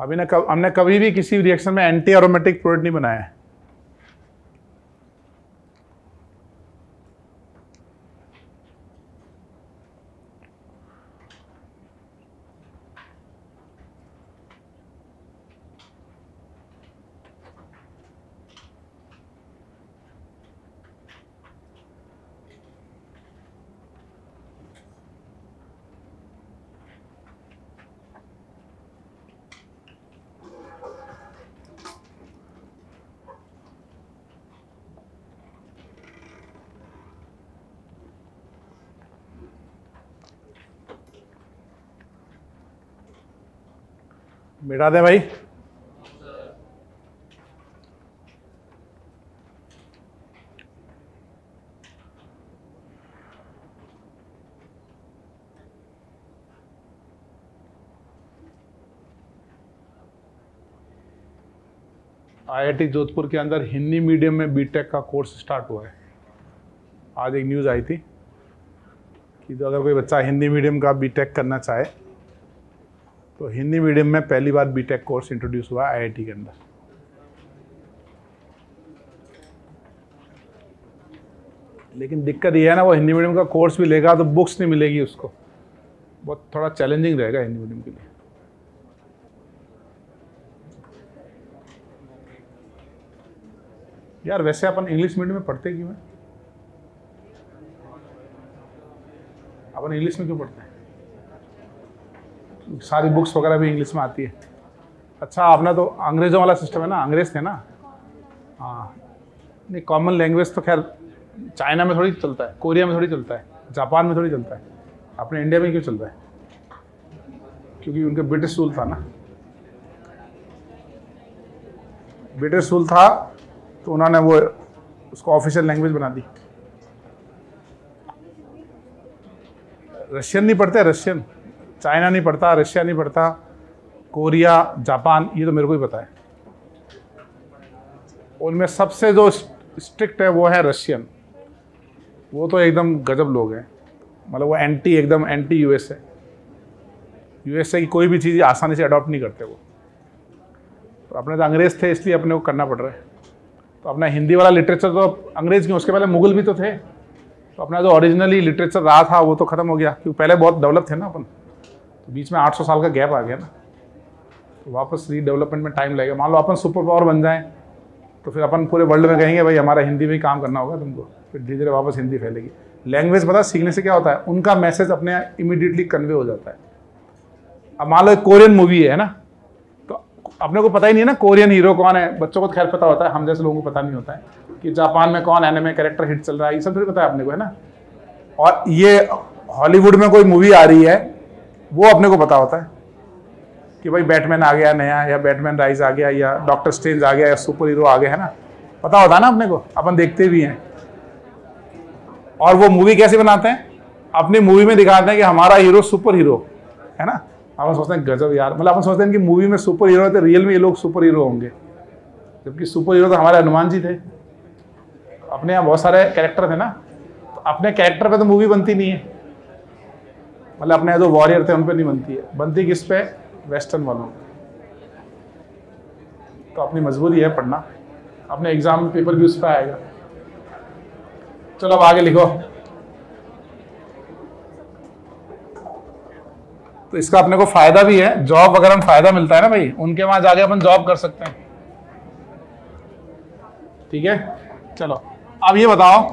अभी ना हमने कभी भी किसी रिएक्शन में एंटी एरोमेटिक प्रोडक्ट नहीं बनाया है। मिटा दे भाई। IIT जोधपुर के अंदर हिंदी मीडियम में बीटेक का कोर्स स्टार्ट हुआ है। आज एक न्यूज़ आई थी कि अगर कोई बच्चा हिंदी मीडियम का बीटेक करना चाहे तो हिंदी मीडियम में पहली बार बीटेक कोर्स इंट्रोड्यूस हुआ आईआईटी के अंदर। लेकिन दिक्कत यह है ना, वो हिंदी मीडियम का कोर्स भी लेगा तो बुक्स नहीं मिलेगी उसको, बहुत थोड़ा चैलेंजिंग रहेगा हिंदी मीडियम के लिए। यार वैसे अपन इंग्लिश मीडियम में पढ़ते क्यों हैं? अपन इंग्लिश में क्यों पढ़ते हैं? सारी बुक्स वगैरह भी इंग्लिश में आती है। अच्छा अपना तो अंग्रेजों वाला सिस्टम है ना, अंग्रेज थे ना। हाँ नहीं, कॉमन लैंग्वेज तो खैर चाइना में थोड़ी चलता है, कोरिया में थोड़ी चलता है, जापान में थोड़ी चलता है, अपने इंडिया में क्यों चलता है? क्योंकि उनका ब्रिटिश रूल था ना, ब्रिटिश रूल था तो उन्होंने वो उसको ऑफिशियल लैंग्वेज बना दी। रशियन नहीं पढ़ते, रशियन चाइना नहीं पढ़ता, रशिया नहीं पढ़ता, कोरिया जापान ये तो मेरे को ही पता है। उनमें सबसे जो स्ट्रिक्ट है वो है रशियन, वो तो एकदम गजब लोग हैं, मतलब वो एंटी एकदम एंटी यूएस है। यूएसए की कोई भी चीज़ आसानी से अडॉप्ट नहीं करते वो। तो अपने तो अंग्रेज़ थे इसलिए अपने को करना पड़ रहा है। तो अपना हिंदी वाला लिटरेचर तो अंग्रेज़ क्यों, उसके पहले मुगल भी तो थे। तो अपना जो ओरिजिनली लिटरेचर रहा था वो तो ख़त्म हो गया, क्योंकि पहले बहुत डेवलप थे ना अपन, तो बीच में 800 साल का गैप आ गया ना, तो वापस रीडेवलपमेंट में टाइम लगेगा। मान लो अपन सुपर पावर बन जाएँ तो फिर अपन पूरे वर्ल्ड में कहेंगे भाई हमारा हिंदी में ही काम करना होगा तुमको, फिर धीरे धीरे वापस हिंदी फैलेगी। लैंग्वेज पता सीखने से क्या होता है, उनका मैसेज अपने इमीडिएटली कन्वे हो जाता है। अब मान लो कोरियन मूवी है ना, तो अपने को पता ही नहीं है ना कोरियन हीरो कौन है, बच्चों को तो खैर पता होता है, हम जैसे लोगों को पता नहीं होता है कि जापान में कौन एनिमे कैरेक्टर हिट चल रहा है, ये सब भी पता है अपने को, है ना। और ये हॉलीवुड में कोई मूवी आ रही है वो अपने को पता होता है कि भाई बैटमैन आ गया नया, या बैटमैन राइज आ गया, या डॉक्टर स्ट्रेंज आ गया, या सुपर हीरो आ गया, है ना, पता होता है ना अपने को, अपन देखते भी हैं। और वो मूवी कैसे बनाते हैं, अपनी मूवी में दिखाते हैं कि हमारा हीरो सुपर हीरो है ना, अपन सोचते हैं गजब यार, मतलब अपन सोचते हैं कि मूवी में सुपर हीरो थे, रियल में ये लोग सुपर हीरो होंगे, जबकि सुपर हीरो तो हमारे हनुमान जी थे। अपने यहाँ बहुत सारे कैरेक्टर थे ना, तो अपने कैरेक्टर पे तो मूवी बनती नहीं है, मतलब अपने जो वॉरियर थे उन पर नहीं बनती है, बनती किस पे, वेस्टर्न वालों। तो अपनी मजबूरी है पढ़ना, अपने एग्जाम में पेपर भी उस पर आएगा। चलो अब आगे लिखो। तो इसका अपने को फायदा भी है, जॉब वगैरह में फायदा मिलता है ना भाई, उनके वहां जाके अपन जॉब कर सकते हैं, ठीक है। चलो अब ये बताओ,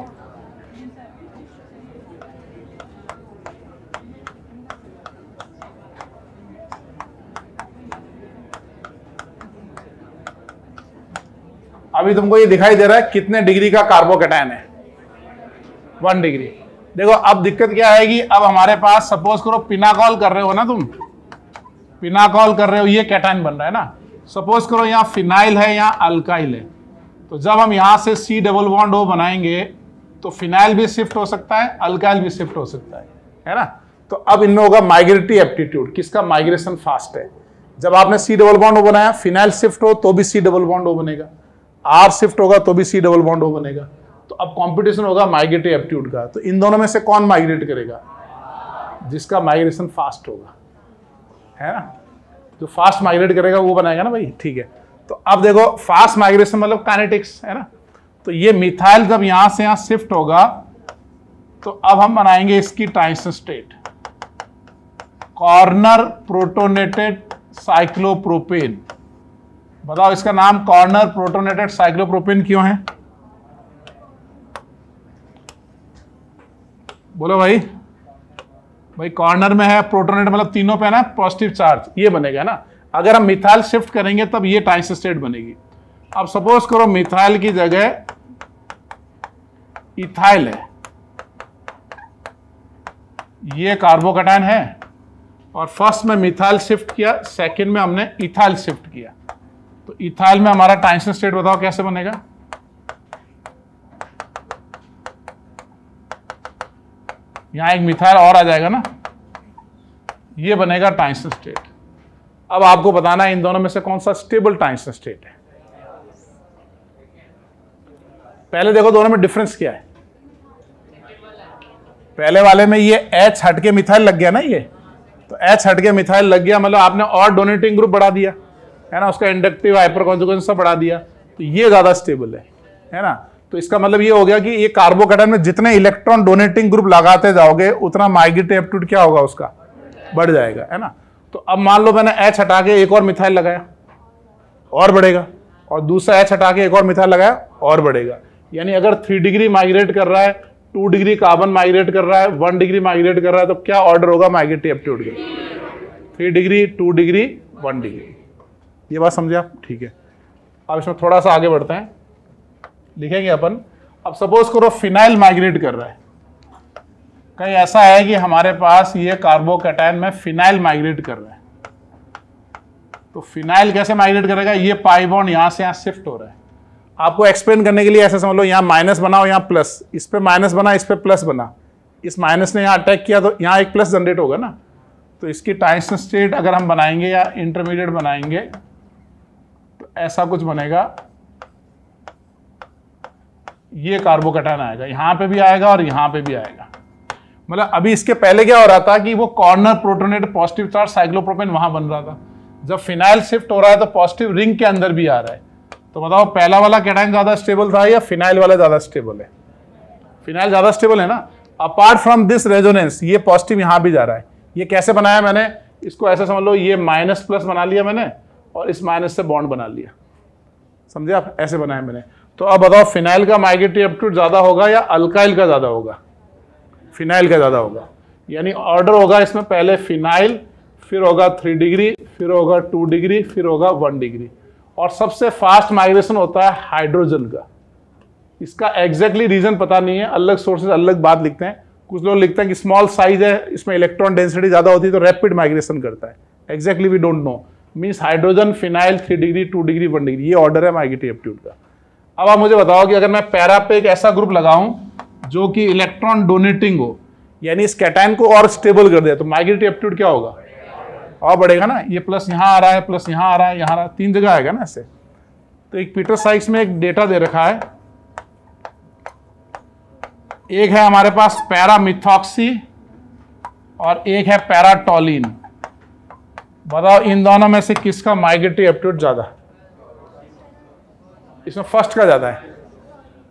अभी तुमको ये दिखाई दे रहा है कितने डिग्री का कार्बोकैटायन है, 1 डिग्री। देखो अब दिक्कत क्या आएगी, अब हमारे पास सपोज करो पिनाकॉल कर रहे हो ना, तुम पिनाकॉल कर रहे हो, ये कैटायन बन रहा है ना। सपोज करो यहाँ फिनाइल है, यहाँ अल्काइल है, तो जब हम यहाँ से C डबल बॉन्ड O बनाएंगे तो फिनाइल भी शिफ्ट हो सकता है, अल्काइल भी शिफ्ट हो सकता है ना। तो अब इनमें होगा माइग्रेटरी एप्टीट्यूड, किसका माइग्रेशन फास्ट है। जब आपने C डबल बॉन्ड O बनाया, फिनाइल शिफ्ट हो तो भी C डबल बॉन्ड O बनेगा, R शिफ्ट होगा तो भी C डबल बॉन्ड O बनेगा। तो अब कंपटीशन होगा माइग्रेटरी एप्टीट्यूड का, तो इन दोनों में से कौन माइग्रेट करेगा, जिसका माइग्रेशन फास्ट होगा, है ना। जो फास्ट माइग्रेट करेगा वो बनाएगा ना भाई, ठीक है। तो अब देखो फास्ट माइग्रेशन मतलब काइनेटिक्स है ना। तो ये मिथाइल जब यहां से यहां शिफ्ट होगा तो अब हम बनाएंगे इसकी transition state, corner protonated cyclopropane. बताओ इसका नाम कॉर्नर प्रोटोनेटेड साइक्लोप्रोपेन क्यों है, बोलो भाई। भाई कॉर्नर में है, प्रोटोनेट मतलब तीनों पे ना पॉजिटिव चार्ज, ये बनेगा ना। अगर हम मिथाइल शिफ्ट करेंगे तब ये ट्रांस स्टेट बनेगी। अब सपोज करो मिथाइल की जगह इथाइल है, ये कार्बोकैटायन है, और फर्स्ट में मिथाइल शिफ्ट किया, सेकंड में हमने इथाइल शिफ्ट किया, तो इथाइल में हमारा ट्रांजिशन स्टेट बताओ कैसे बनेगा। यहां एक मिथाइल और आ जाएगा ना, ये बनेगा ट्रांजिशन स्टेट। अब आपको बताना है इन दोनों में से कौन सा स्टेबल ट्रांजिशन स्टेट है। पहले देखो दोनों में डिफरेंस क्या है। पहले वाले में ये H हटके मिथाइल लग गया ना, ये तो H हटके मिथाइल लग गया, मतलब आपने और डोनेटिंग ग्रुप बढ़ा दिया है ना, उसका इंडक्टिव हाइपर कॉन्जुगेशन सब बढ़ा दिया, तो ये ज्यादा स्टेबल है ना। तो इसका मतलब ये हो गया कि ये कार्बोकैटायन में जितने इलेक्ट्रॉन डोनेटिंग ग्रुप लगाते जाओगे उतना माइग्रेटरी एप्टीट्यूड क्या होगा, उसका बढ़ जाएगा, है ना। तो अब मान लो मैंने H हटा के एक और मिथाइल लगाया और बढ़ेगा, और दूसरा H हटा के एक और मिथाइल लगाया और बढ़ेगा। यानी अगर 3 डिग्री माइग्रेट कर रहा है, 2 डिग्री कार्बन माइग्रेट कर रहा है, 1 डिग्री माइग्रेट कर रहा है, तो क्या ऑर्डर होगा माइग्रेटरी एप्टीट्यूड का, 3 डिग्री, 2 डिग्री, 1 डिग्री, ये बात समझे आप? ठीक है, अब इसमें थोड़ा सा आगे बढ़ते हैं, लिखेंगे अपन। अब सपोज करो फिनाइल माइग्रेट कर रहा है, कहीं ऐसा है कि हमारे पास ये कार्बोकैटायन में फिनाइल माइग्रेट कर रहा है, तो फिनाइल कैसे माइग्रेट करेगा? ये पाई बॉन्ड यहाँ से यहाँ शिफ्ट हो रहा है। आपको एक्सप्लेन करने के लिए ऐसे समझ लो, यहाँ माइनस बना हो, यहाँ प्लस, इस पे माइनस बना, इस पे प्लस बना, इस माइनस ने यहाँ अटैक किया तो यहाँ एक प्लस जनरेट होगा ना। तो इसकी ट्रांजिशन स्टेट अगर हम बनाएंगे या इंटरमीडिएट बनाएंगे तो ऐसा कुछ बनेगा, ये कार्बोकैटायन आएगा, यहाँ पे भी आएगा और यहाँ पे भी आएगा। मतलब अभी इसके पहले क्या हो रहा था कि वो corner protonated positive charge cyclopropane वहां बन रहा था, जब फिनाइल शिफ्ट हो रहा है तो पॉजिटिव रिंग के अंदर भी आ रहा है। तो बताओ पहला वाला कैटायन ज्यादा स्टेबल था या फिनाइल वाला ज्यादा स्टेबल है? फिनाइल ज्यादा स्टेबल है ना। अपार्ट फ्रॉम दिस रेजोनेंस ये पॉजिटिव यहाँ भी जा रहा है। ये कैसे बनाया मैंने? इसको ऐसे समझ लो, ये माइनस प्लस बना लिया मैंने और इस माइनस से बॉन्ड बना लिया, समझे आप? ऐसे बनाया मैंने। तो अब बताओ फिनाइल का माइग्रेटरी एप्टीट्यूड ज़्यादा होगा या अल्काइल का ज़्यादा होगा? फिनाइल का ज़्यादा होगा, यानी ऑर्डर होगा इसमें, पहले फिनाइल, फिर होगा 3 डिग्री, फिर होगा 2 डिग्री, फिर होगा 1 डिग्री। और सबसे फास्ट माइग्रेशन होता है हाइड्रोजन का। इसका एग्जैक्टली रीज़न पता नहीं है, अलग सोर्सेज अलग बात लिखते हैं। कुछ लोग लिखते हैं कि स्मॉल साइज है, इसमें इलेक्ट्रॉन डेंसिटी ज़्यादा होती है तो रैपिड माइग्रेशन करता है। Exactly we don't know. Means hydrogen, phenyl, 3 degree, 2 degree, 1 degree, ये ऑर्डर है माइग्रेटरी एप्टीट्यूड का। अब आप मुझे बताओ कि अगर मैं पैरा पे एक ऐसा ग्रुप लगाऊं जो कि इलेक्ट्रॉन डोनेटिंग हो, यानी इस कैटायन को और स्टेबल कर दे, तो माइग्रेटरी एप्टीट्यूड क्या होगा? और बढ़ेगा ना। ये प्लस यहाँ आ रहा है, प्लस यहाँ आ रहा है, यहाँ आ रहा है, 3 जगह आएगा ना ऐसे। तो एक पीटर साइक्स में एक डेटा दे रखा है, एक है हमारे पास पैरा मिथॉक्सी और एक है पैराटोलिन। बताओ इन दोनों में से किसका माइग्रेटरी एप्टीट्यूड ज़्यादा? इसमें फर्स्ट का ज़्यादा है।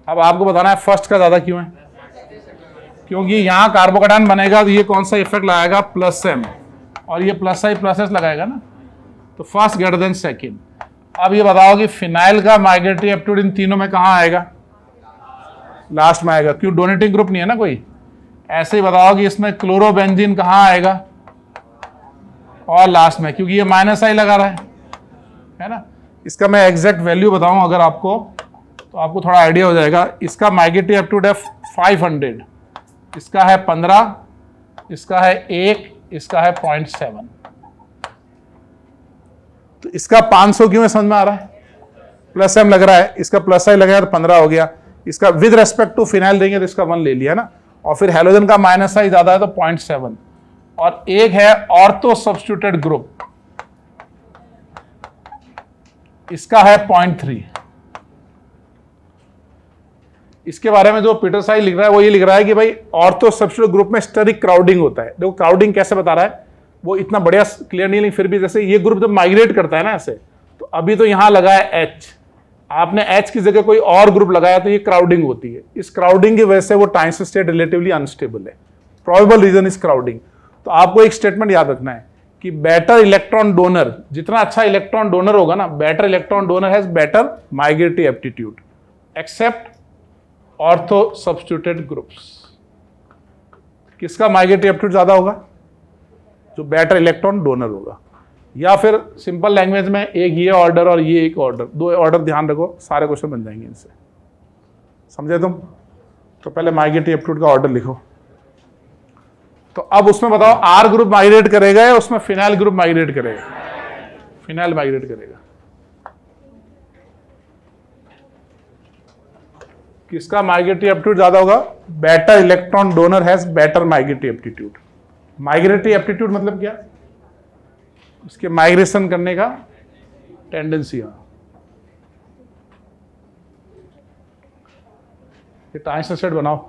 अब आपको बताना है फर्स्ट का ज़्यादा क्यों है, क्योंकि यहाँ कार्बोकैटायन बनेगा तो ये कौन सा इफेक्ट लगाएगा? प्लस एम, और ये प्लस आई प्लस एस लगाएगा ना। तो फर्स्ट ग्रेटर देन सेकेंड। अब ये बताओ कि फिनाइल का माइग्रेटरी एप्टीट्यूड इन तीनों में कहाँ आएगा? लास्ट में आएगा, क्यों? डोनेटिंग ग्रुप नहीं है ना कोई। ऐसे ही बताओ कि इसमें क्लोरोबेंजीन कहाँ आएगा? और लास्ट में, क्योंकि ये माइनस आई लगा रहा है ना। इसका मैं एग्जैक्ट वैल्यू बताऊं अगर आपको तो आपको थोड़ा आइडिया हो जाएगा। इसका माइग्रेटरी एप्टीट्यूड है 500, इसका है 15, इसका है 1, इसका है 0.7। तो इसका 500 क्यों है समझ में आ रहा है? प्लस एम लग रहा है, इसका प्लस आई लगा है तो 15 हो गया, इसका विद रेस्पेक्ट टू फिनाइल देंगे तो इसका 1 ले लिया ना, और फिर हेलोजन का माइनस आई ज़्यादा है तो 0.7, और एक है ऑर्थो सब्स्टिट्यूटेड ग्रुप, इसका है 0.3। इसके बारे में जो पीटर साई लिख रहा है वो ये लिख रहा है कि भाई ऑर्थो सब्स्टिट्यूटेड ग्रुप में स्टेरिक क्राउडिंग होता है। देखो क्राउडिंग कैसे बता रहा है वो इतना बढ़िया क्लियर नहीं, लेकिन फिर भी जैसे ये ग्रुप जब माइग्रेट करता है ना ऐसे, तो अभी तो यहाँ लगा है H, आपने H की जगह कोई और ग्रुप लगाया तो ये क्राउडिंग होती है। इस क्राउडिंग की वजह से वो ट्रांजिशन स्टेट रिलेटिवली अनस्टेबल है। Probable reason is crowding. तो आपको एक स्टेटमेंट याद रखना है कि बेटर इलेक्ट्रॉन डोनर, जितना अच्छा इलेक्ट्रॉन डोनर होगा ना, better electron donor has better migratory aptitude except ortho substituted groups. किसका माइग्रेटरी एप्टीट्यूड ज्यादा होगा? जो बेटर इलेक्ट्रॉन डोनर होगा। या फिर सिंपल लैंग्वेज में एक ये ऑर्डर और ये एक ऑर्डर, 2 ऑर्डर ध्यान रखो, सारे क्वेश्चन बन जाएंगे इनसे, समझे तुम? तो पहले माइग्रेटरी एप्टीट्यूड का ऑर्डर लिखो। तो अब उसमें बताओ आर ग्रुप माइग्रेट करेगा या उसमें फिनाइल ग्रुप माइग्रेट करेगा? फिनाइल माइग्रेट करेगा। किसका माइग्रेटरी एप्टीट्यूड ज्यादा होगा? Better electron donor has better migratory aptitude. Migratory aptitude मतलब क्या? उसके माइग्रेशन करने का टेंडेंसी। ट्रांजिशन स्टेट बनाओ।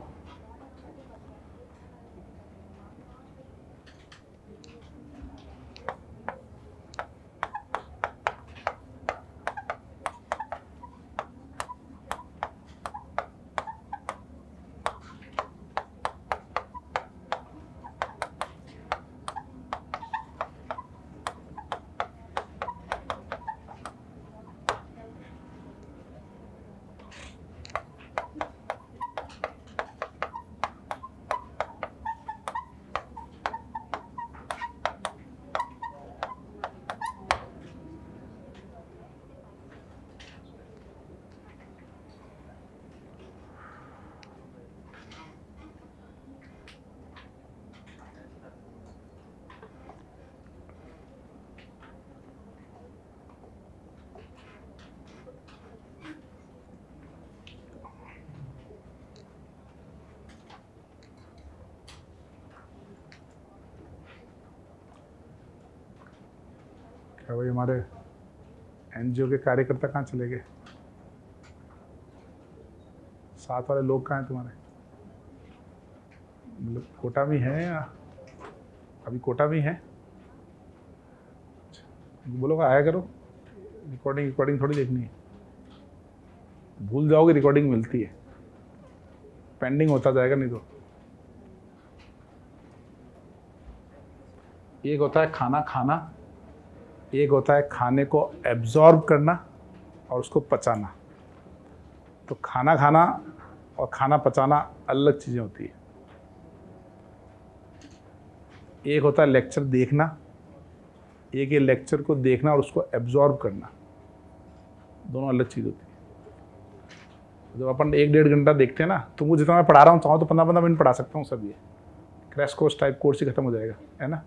रखा है, वही हमारे एनजीओ के कार्यकर्ता कहाँ चले गए, साथ वाले लोग कहाँ हैं तुम्हारे, मतलब कोटा में हैं या अभी कोटा में हैं? बोलो आया करो, रिकॉर्डिंग रिकॉर्डिंग थोड़ी देखनी है, भूल जाओगे रिकॉर्डिंग मिलती है, पेंडिंग होता जाएगा। नहीं तो एक होता है खाना खाना, एक होता है खाने को एब्जॉर्ब करना और उसको पचाना। तो खाना खाना और खाना पचाना अलग चीज़ें होती है। एक होता है लेक्चर देखना, एक ये लेक्चर को देखना और उसको एब्जॉर्ब करना, दोनों अलग चीज़ होती है। जब अपन एक डेढ़ घंटा देखते हैं ना, तो मुझे जितना मैं पढ़ा रहा हूँ चाहूँ तो 15-15 मिनट पढ़ा सकता हूँ, सब ये क्रैश कोर्स टाइप कोर्स ही खत्म हो जाएगा, है ना।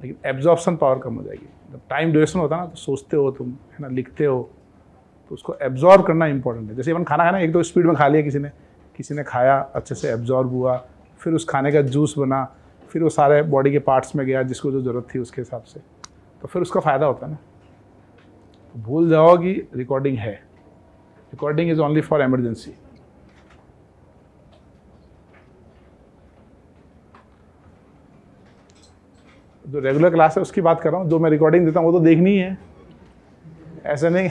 लेकिन एब्जॉर्प्शन पावर कम हो जाएगी। जब टाइम ड्यूरेशन होता है ना, तो सोचते हो तुम, है ना, लिखते हो, तो उसको एब्जॉर्ब करना इंपॉर्टेंट है। जैसे अपन खाना खाना, एक दो स्पीड में खा लिया, किसी ने खाया, अच्छे से एब्जॉर्ब हुआ, फिर उस खाने का जूस बना, फिर वो सारे बॉडी के पार्ट्स में गया जिसको जो ज़रूरत थी उसके हिसाब से, तो फिर उसका फ़ायदा होता है ना। तो भूल जाओ कि रिकॉर्डिंग है, recording is only for emergency. जो रेगुलर क्लास है उसकी बात कर रहा हूँ, जो मैं रिकॉर्डिंग देता हूँ वो तो देखनी ही है, ऐसा नहीं।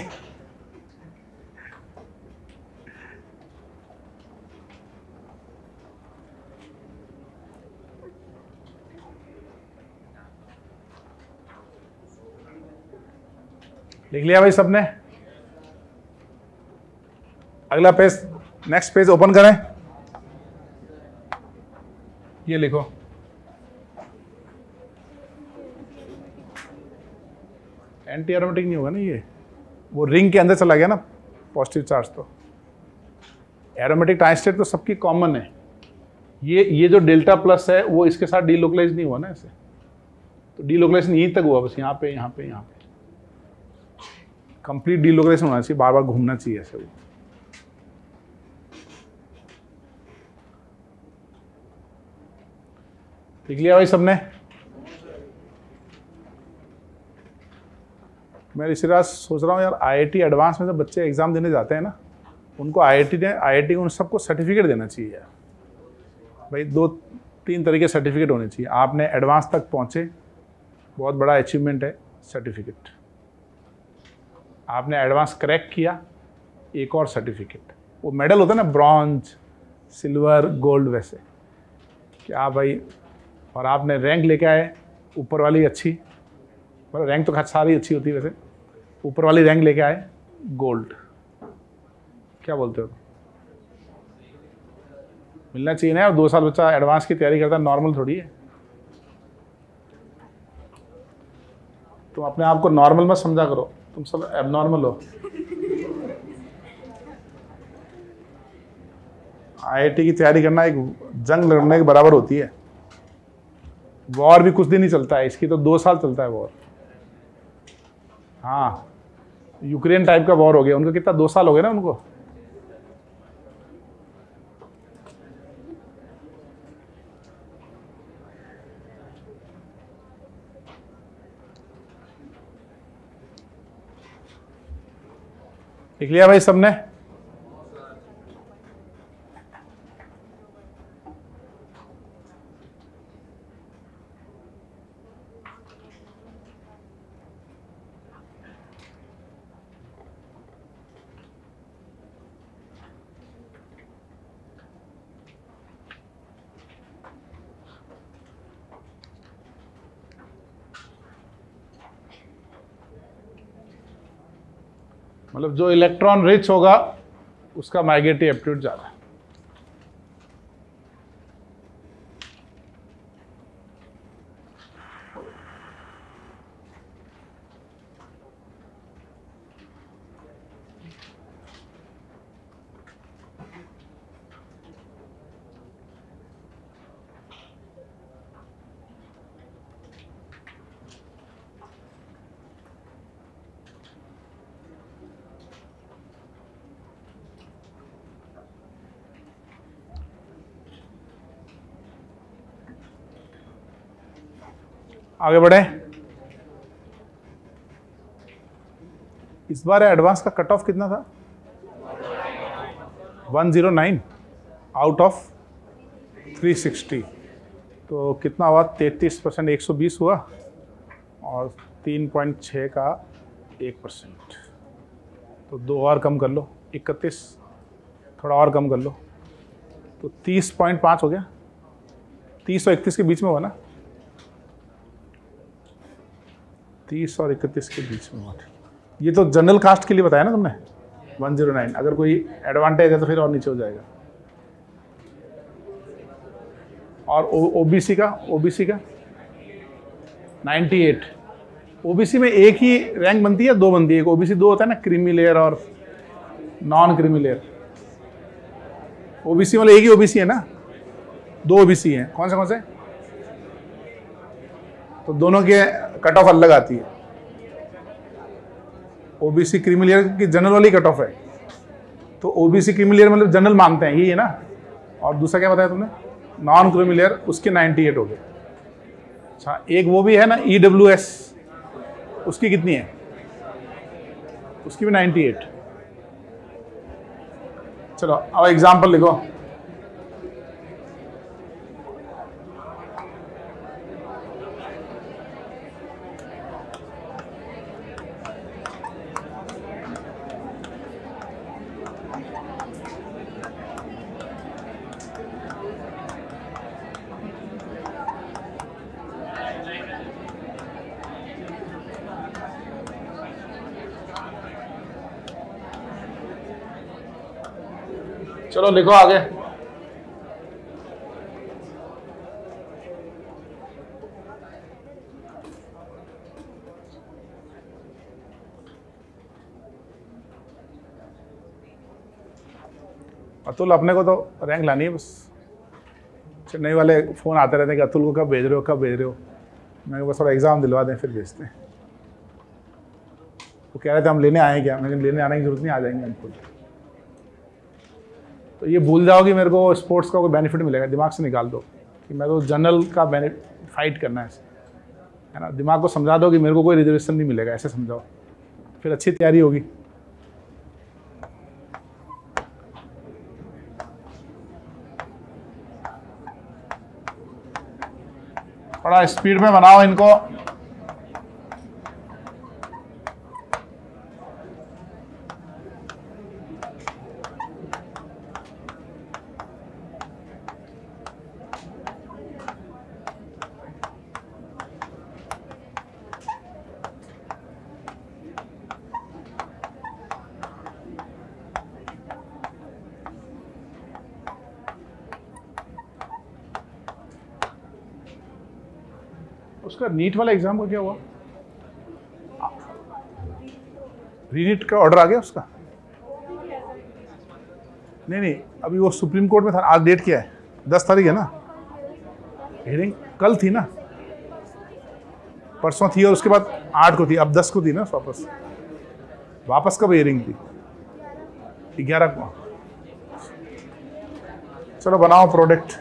लिख लिया भाई सबने? अगला पेज, नेक्स्ट पेज ओपन करें, ये लिखो। एंटी एरोमेटिक नहीं होगा ना ये, वो रिंग के अंदर चला गया ना पॉजिटिव चार्ज, तो एरोमेटिक ट्रांसलेट तो सबकी कॉमन है। ये जो डेल्टा प्लस है वो इसके साथ डीलोकलाइज नहीं हुआ ना, ऐसे तो डीलोकलाइजेशन यहीं तक हुआ, बस यहाँ पे यहाँ पे यहाँ पे कंप्लीट डीलोकलाइजेशन होना चाहिए, बार बार घूमना चाहिए ऐसे। वो ठीक लिया भाई सबने? मैं इसी रात सोच रहा हूँ यार, आईआईटी एडवांस में जब बच्चे एग्जाम देने जाते हैं ना, उनको आईआईटी उन सबको सर्टिफिकेट देना चाहिए यार भाई। 2-3 तरह के सर्टिफिकेट होने चाहिए। आपने एडवांस तक पहुँचे, बहुत बड़ा अचीवमेंट है सर्टिफिकेट। आपने एडवांस क्रैक किया, एक और सर्टिफिकेट, वो मेडल होता है ना, ब्रॉन्ज, सिल्वर, गोल्ड, वैसे कि आप भाई, और आपने रैंक लेके आए ऊपर वाली अच्छी, मतलब रैंक तो खैर सारी अच्छी होती है वैसे, ऊपर वाली रैंक लेके आए गोल्ड, क्या बोलते हो? मिलना चाहिए ना। और 2 साल बच्चा एडवांस की तैयारी करता है, नॉर्मल थोड़ी है। तुम अपने आप को नॉर्मल मत समझा करो, तुम सब एबनॉर्मल हो। आईआईटी की तैयारी करना एक जंग लड़ने के बराबर होती है। वॉर भी कुछ दिन ही चलता है, इसकी तो 2 साल चलता है वॉर। हाँ, यूक्रेन टाइप का वॉर हो गया, उनको कितना 2 साल हो गए ना उनको। लिख लिया भाई सबने? मतलब जो इलेक्ट्रॉन रिच होगा उसका माइग्रेटरी एप्टीट्यूड ज़्यादा है। आगे बढ़े। इस बार एडवांस का कट ऑफ कितना था 109 आउट ऑफ 360। तो कितना हुआ 33% 120 हुआ और 3.6 का 1%, तो दो और कम कर लो 31, थोड़ा और कम कर लो तो 30.5 हो गया। 30 और 31 के बीच में हुआ ना, 30 और 31 के बीच में हुआ। ये तो जनरल कास्ट के लिए बताया ना तुमने 109, अगर कोई एडवांटेज है तो फिर और नीचे हो जाएगा। और ओबीसी का, ओबीसी का 98। ओबीसी में एक ही रैंक बनती है, दो बनती है, ओबीसी दो होता है ना, क्रीमी लेयर और नॉन क्रीमी लेयर। ओबीसी वाले एक ही ओबीसी है ना, दो ओबीसी हैं, कौन से कौन से, तो दोनों के कट ऑफ अलग आती है। ओबीसी क्रीमी लेयर की जनरल वाली कट ऑफ है, तो ओबीसी क्रीमी लेयर मतलब जनरल मानते हैं यही है ना, और दूसरा क्या बताया तुमने नॉन क्रीमी लेयर, उसके 98 हो गए। अच्छा एक वो भी है ना ईडब्ल्यूएस, उसकी कितनी है, उसकी भी 98। चलो अब एग्जाम्पल लिखो। चलो लिखो आगे। अतुल अपने को तो रैंक लानी है बस। चेन्नई वाले फोन आते रहते हैं कि अतुल को कब भेज रहे हो कब भेज रहे हो। मैंने बस थोड़ा एग्जाम दिलवा दें फिर भेजते हैं। वो कह रहे थे हम लेने आए क्या, लेकिन लेने आने की जरूरत नहीं, आ जाएंगे हम खुद। तो ये भूल जाओ कि मेरे को स्पोर्ट्स का कोई बेनिफिट मिलेगा, दिमाग से निकाल दो कि मेरे को जनरल का बेनिफिट फाइट करना है ना। दिमाग को समझा दो कि मेरे को कोई रिजर्वेशन नहीं मिलेगा, ऐसे समझाओ, फिर अच्छी तैयारी होगी। थोड़ा स्पीड में बनाओ इनको। उसका नीट वाला एग्जाम को क्या हुआ, रीनीट का ऑर्डर आ गया उसका? नहीं नहीं अभी वो सुप्रीम कोर्ट में था। आज डेट क्या है 10 तारीख है ना, हियरिंग कल थी ना, परसों थी और उसके बाद 8 को थी, अब 10 को थी ना वापस। वापस कब हियरिंग थी 11 को। चलो बनाओ प्रोडक्ट।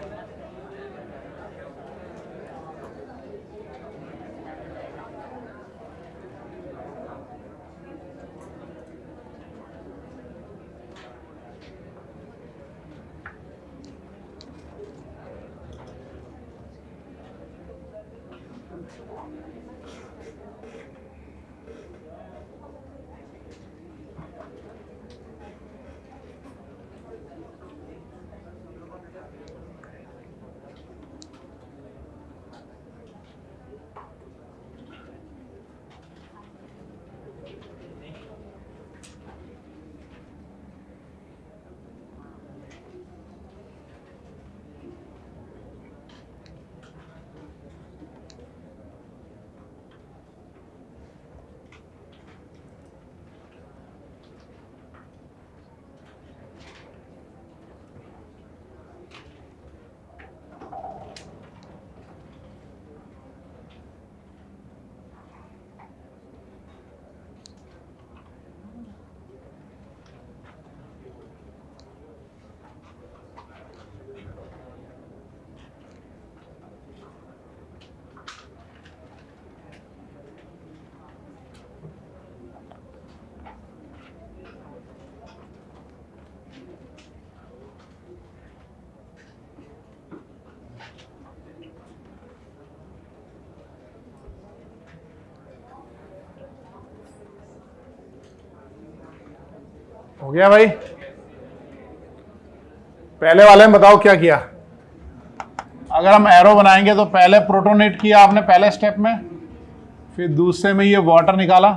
हो गया भाई? पहले वाले में बताओ क्या किया? अगर हम एरो बनाएंगे तो पहले प्रोटोनेट किया आपने पहले स्टेप में, फिर दूसरे में ये वाटर निकाला,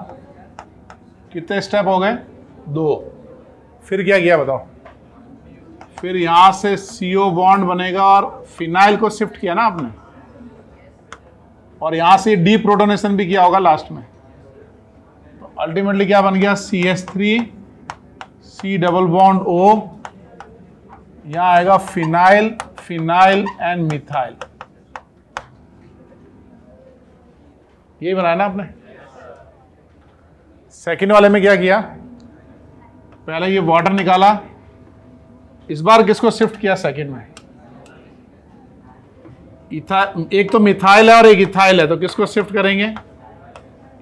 कितने स्टेप हो गए? दो। फिर क्या किया बताओ? फिर यहाँ से CO बॉन्ड बनेगा और फिनाइल को शिफ्ट किया ना आपने, और यहाँ से डी प्रोटोनेशन भी किया होगा लास्ट में। तो अल्टीमेटली क्या बन गया? CH3 C double bond O, यहाँ आएगा फिनाइल, फिनाइल एंड मिथाइल। ये बनाया ना आपने। सेकेंड वाले में क्या किया? पहले ये वाटर निकाला, इस बार किसको शिफ्ट किया सेकेंड में? एक तो मिथाइल है और एक इथाइल है, तो किसको शिफ्ट करेंगे?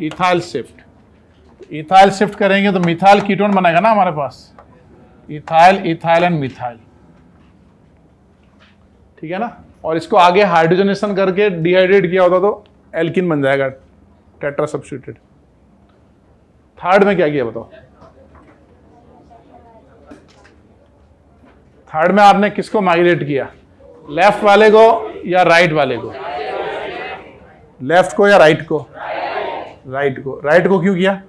Ethyl shift. इथाइल शिफ्ट करेंगे तो मिथाइल कीटोन बनेगा ना हमारे पास, इथाइल, इथाइल एंड मिथाइल, ठीक है ना। और इसको आगे हाइड्रोजनेशन करके डिहाइड्रेट किया होता तो एल्किन बन जाएगा, टेट्रा सब्स्टिट्यूटेड। थर्ड में क्या किया बताओ? थर्ड में आपने किसको माइग्रेट किया? लेफ्ट वाले को या राइट वाले को? लेफ्ट को या राइट को? राइट को। राइट को क्यों किया?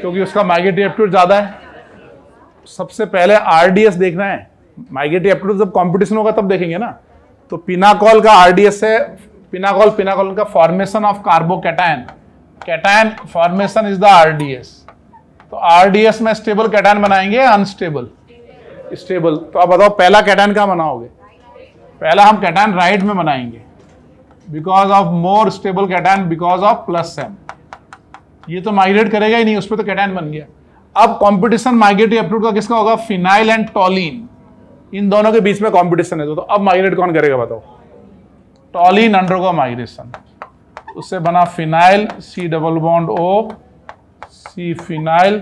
क्योंकि उसका माइग्रेटरी एप्टीट्यूड ज्यादा है। सबसे पहले RDS देखना है, माइग्रेटरी एप्टीट्यूड जब कंपटीशन होगा तब देखेंगे ना। तो पिनाकॉल का RDS है, पिनाकॉल पिनाकोलन का formation of carbocation, cation formation is the RDS। तो RDS में स्टेबल कैटायन बनाएंगे अनस्टेबल? स्टेबल। तो आप बताओ पहला कैटायन कहाँ बनाओगे? पहला हम कैटायन राइट में बनाएंगे, because of more stable cation, because of plus M. ये तो माइग्रेट करेगा ही नहीं, उस पर तो कैटायन बन गया। अब कंपटीशन माइग्रेटरी एप्टीट्यूड का किसका होगा? फिनाइल एंड टॉलिन, इन दोनों के बीच में कंपटीशन है। तो अब माइग्रेट कौन करेगा बताओ? टॉलिन अंडरगो माइग्रेशन, उससे बना phenyl C double bond O C phenyl,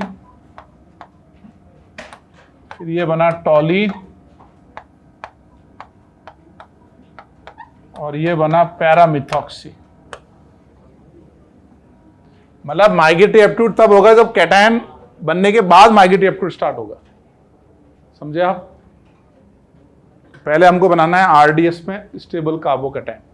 फिर ये बना टॉलिन, और ये बना पैरामिथॉक्सी। मतलब माइग्रेटरी एप्टीट्यूड तब होगा जब कैटायन बनने के बाद माइग्रेटरी एप्टीट्यूड स्टार्ट होगा, समझे आप? पहले हमको बनाना है RDS में स्टेबल कार्बोकैटायन।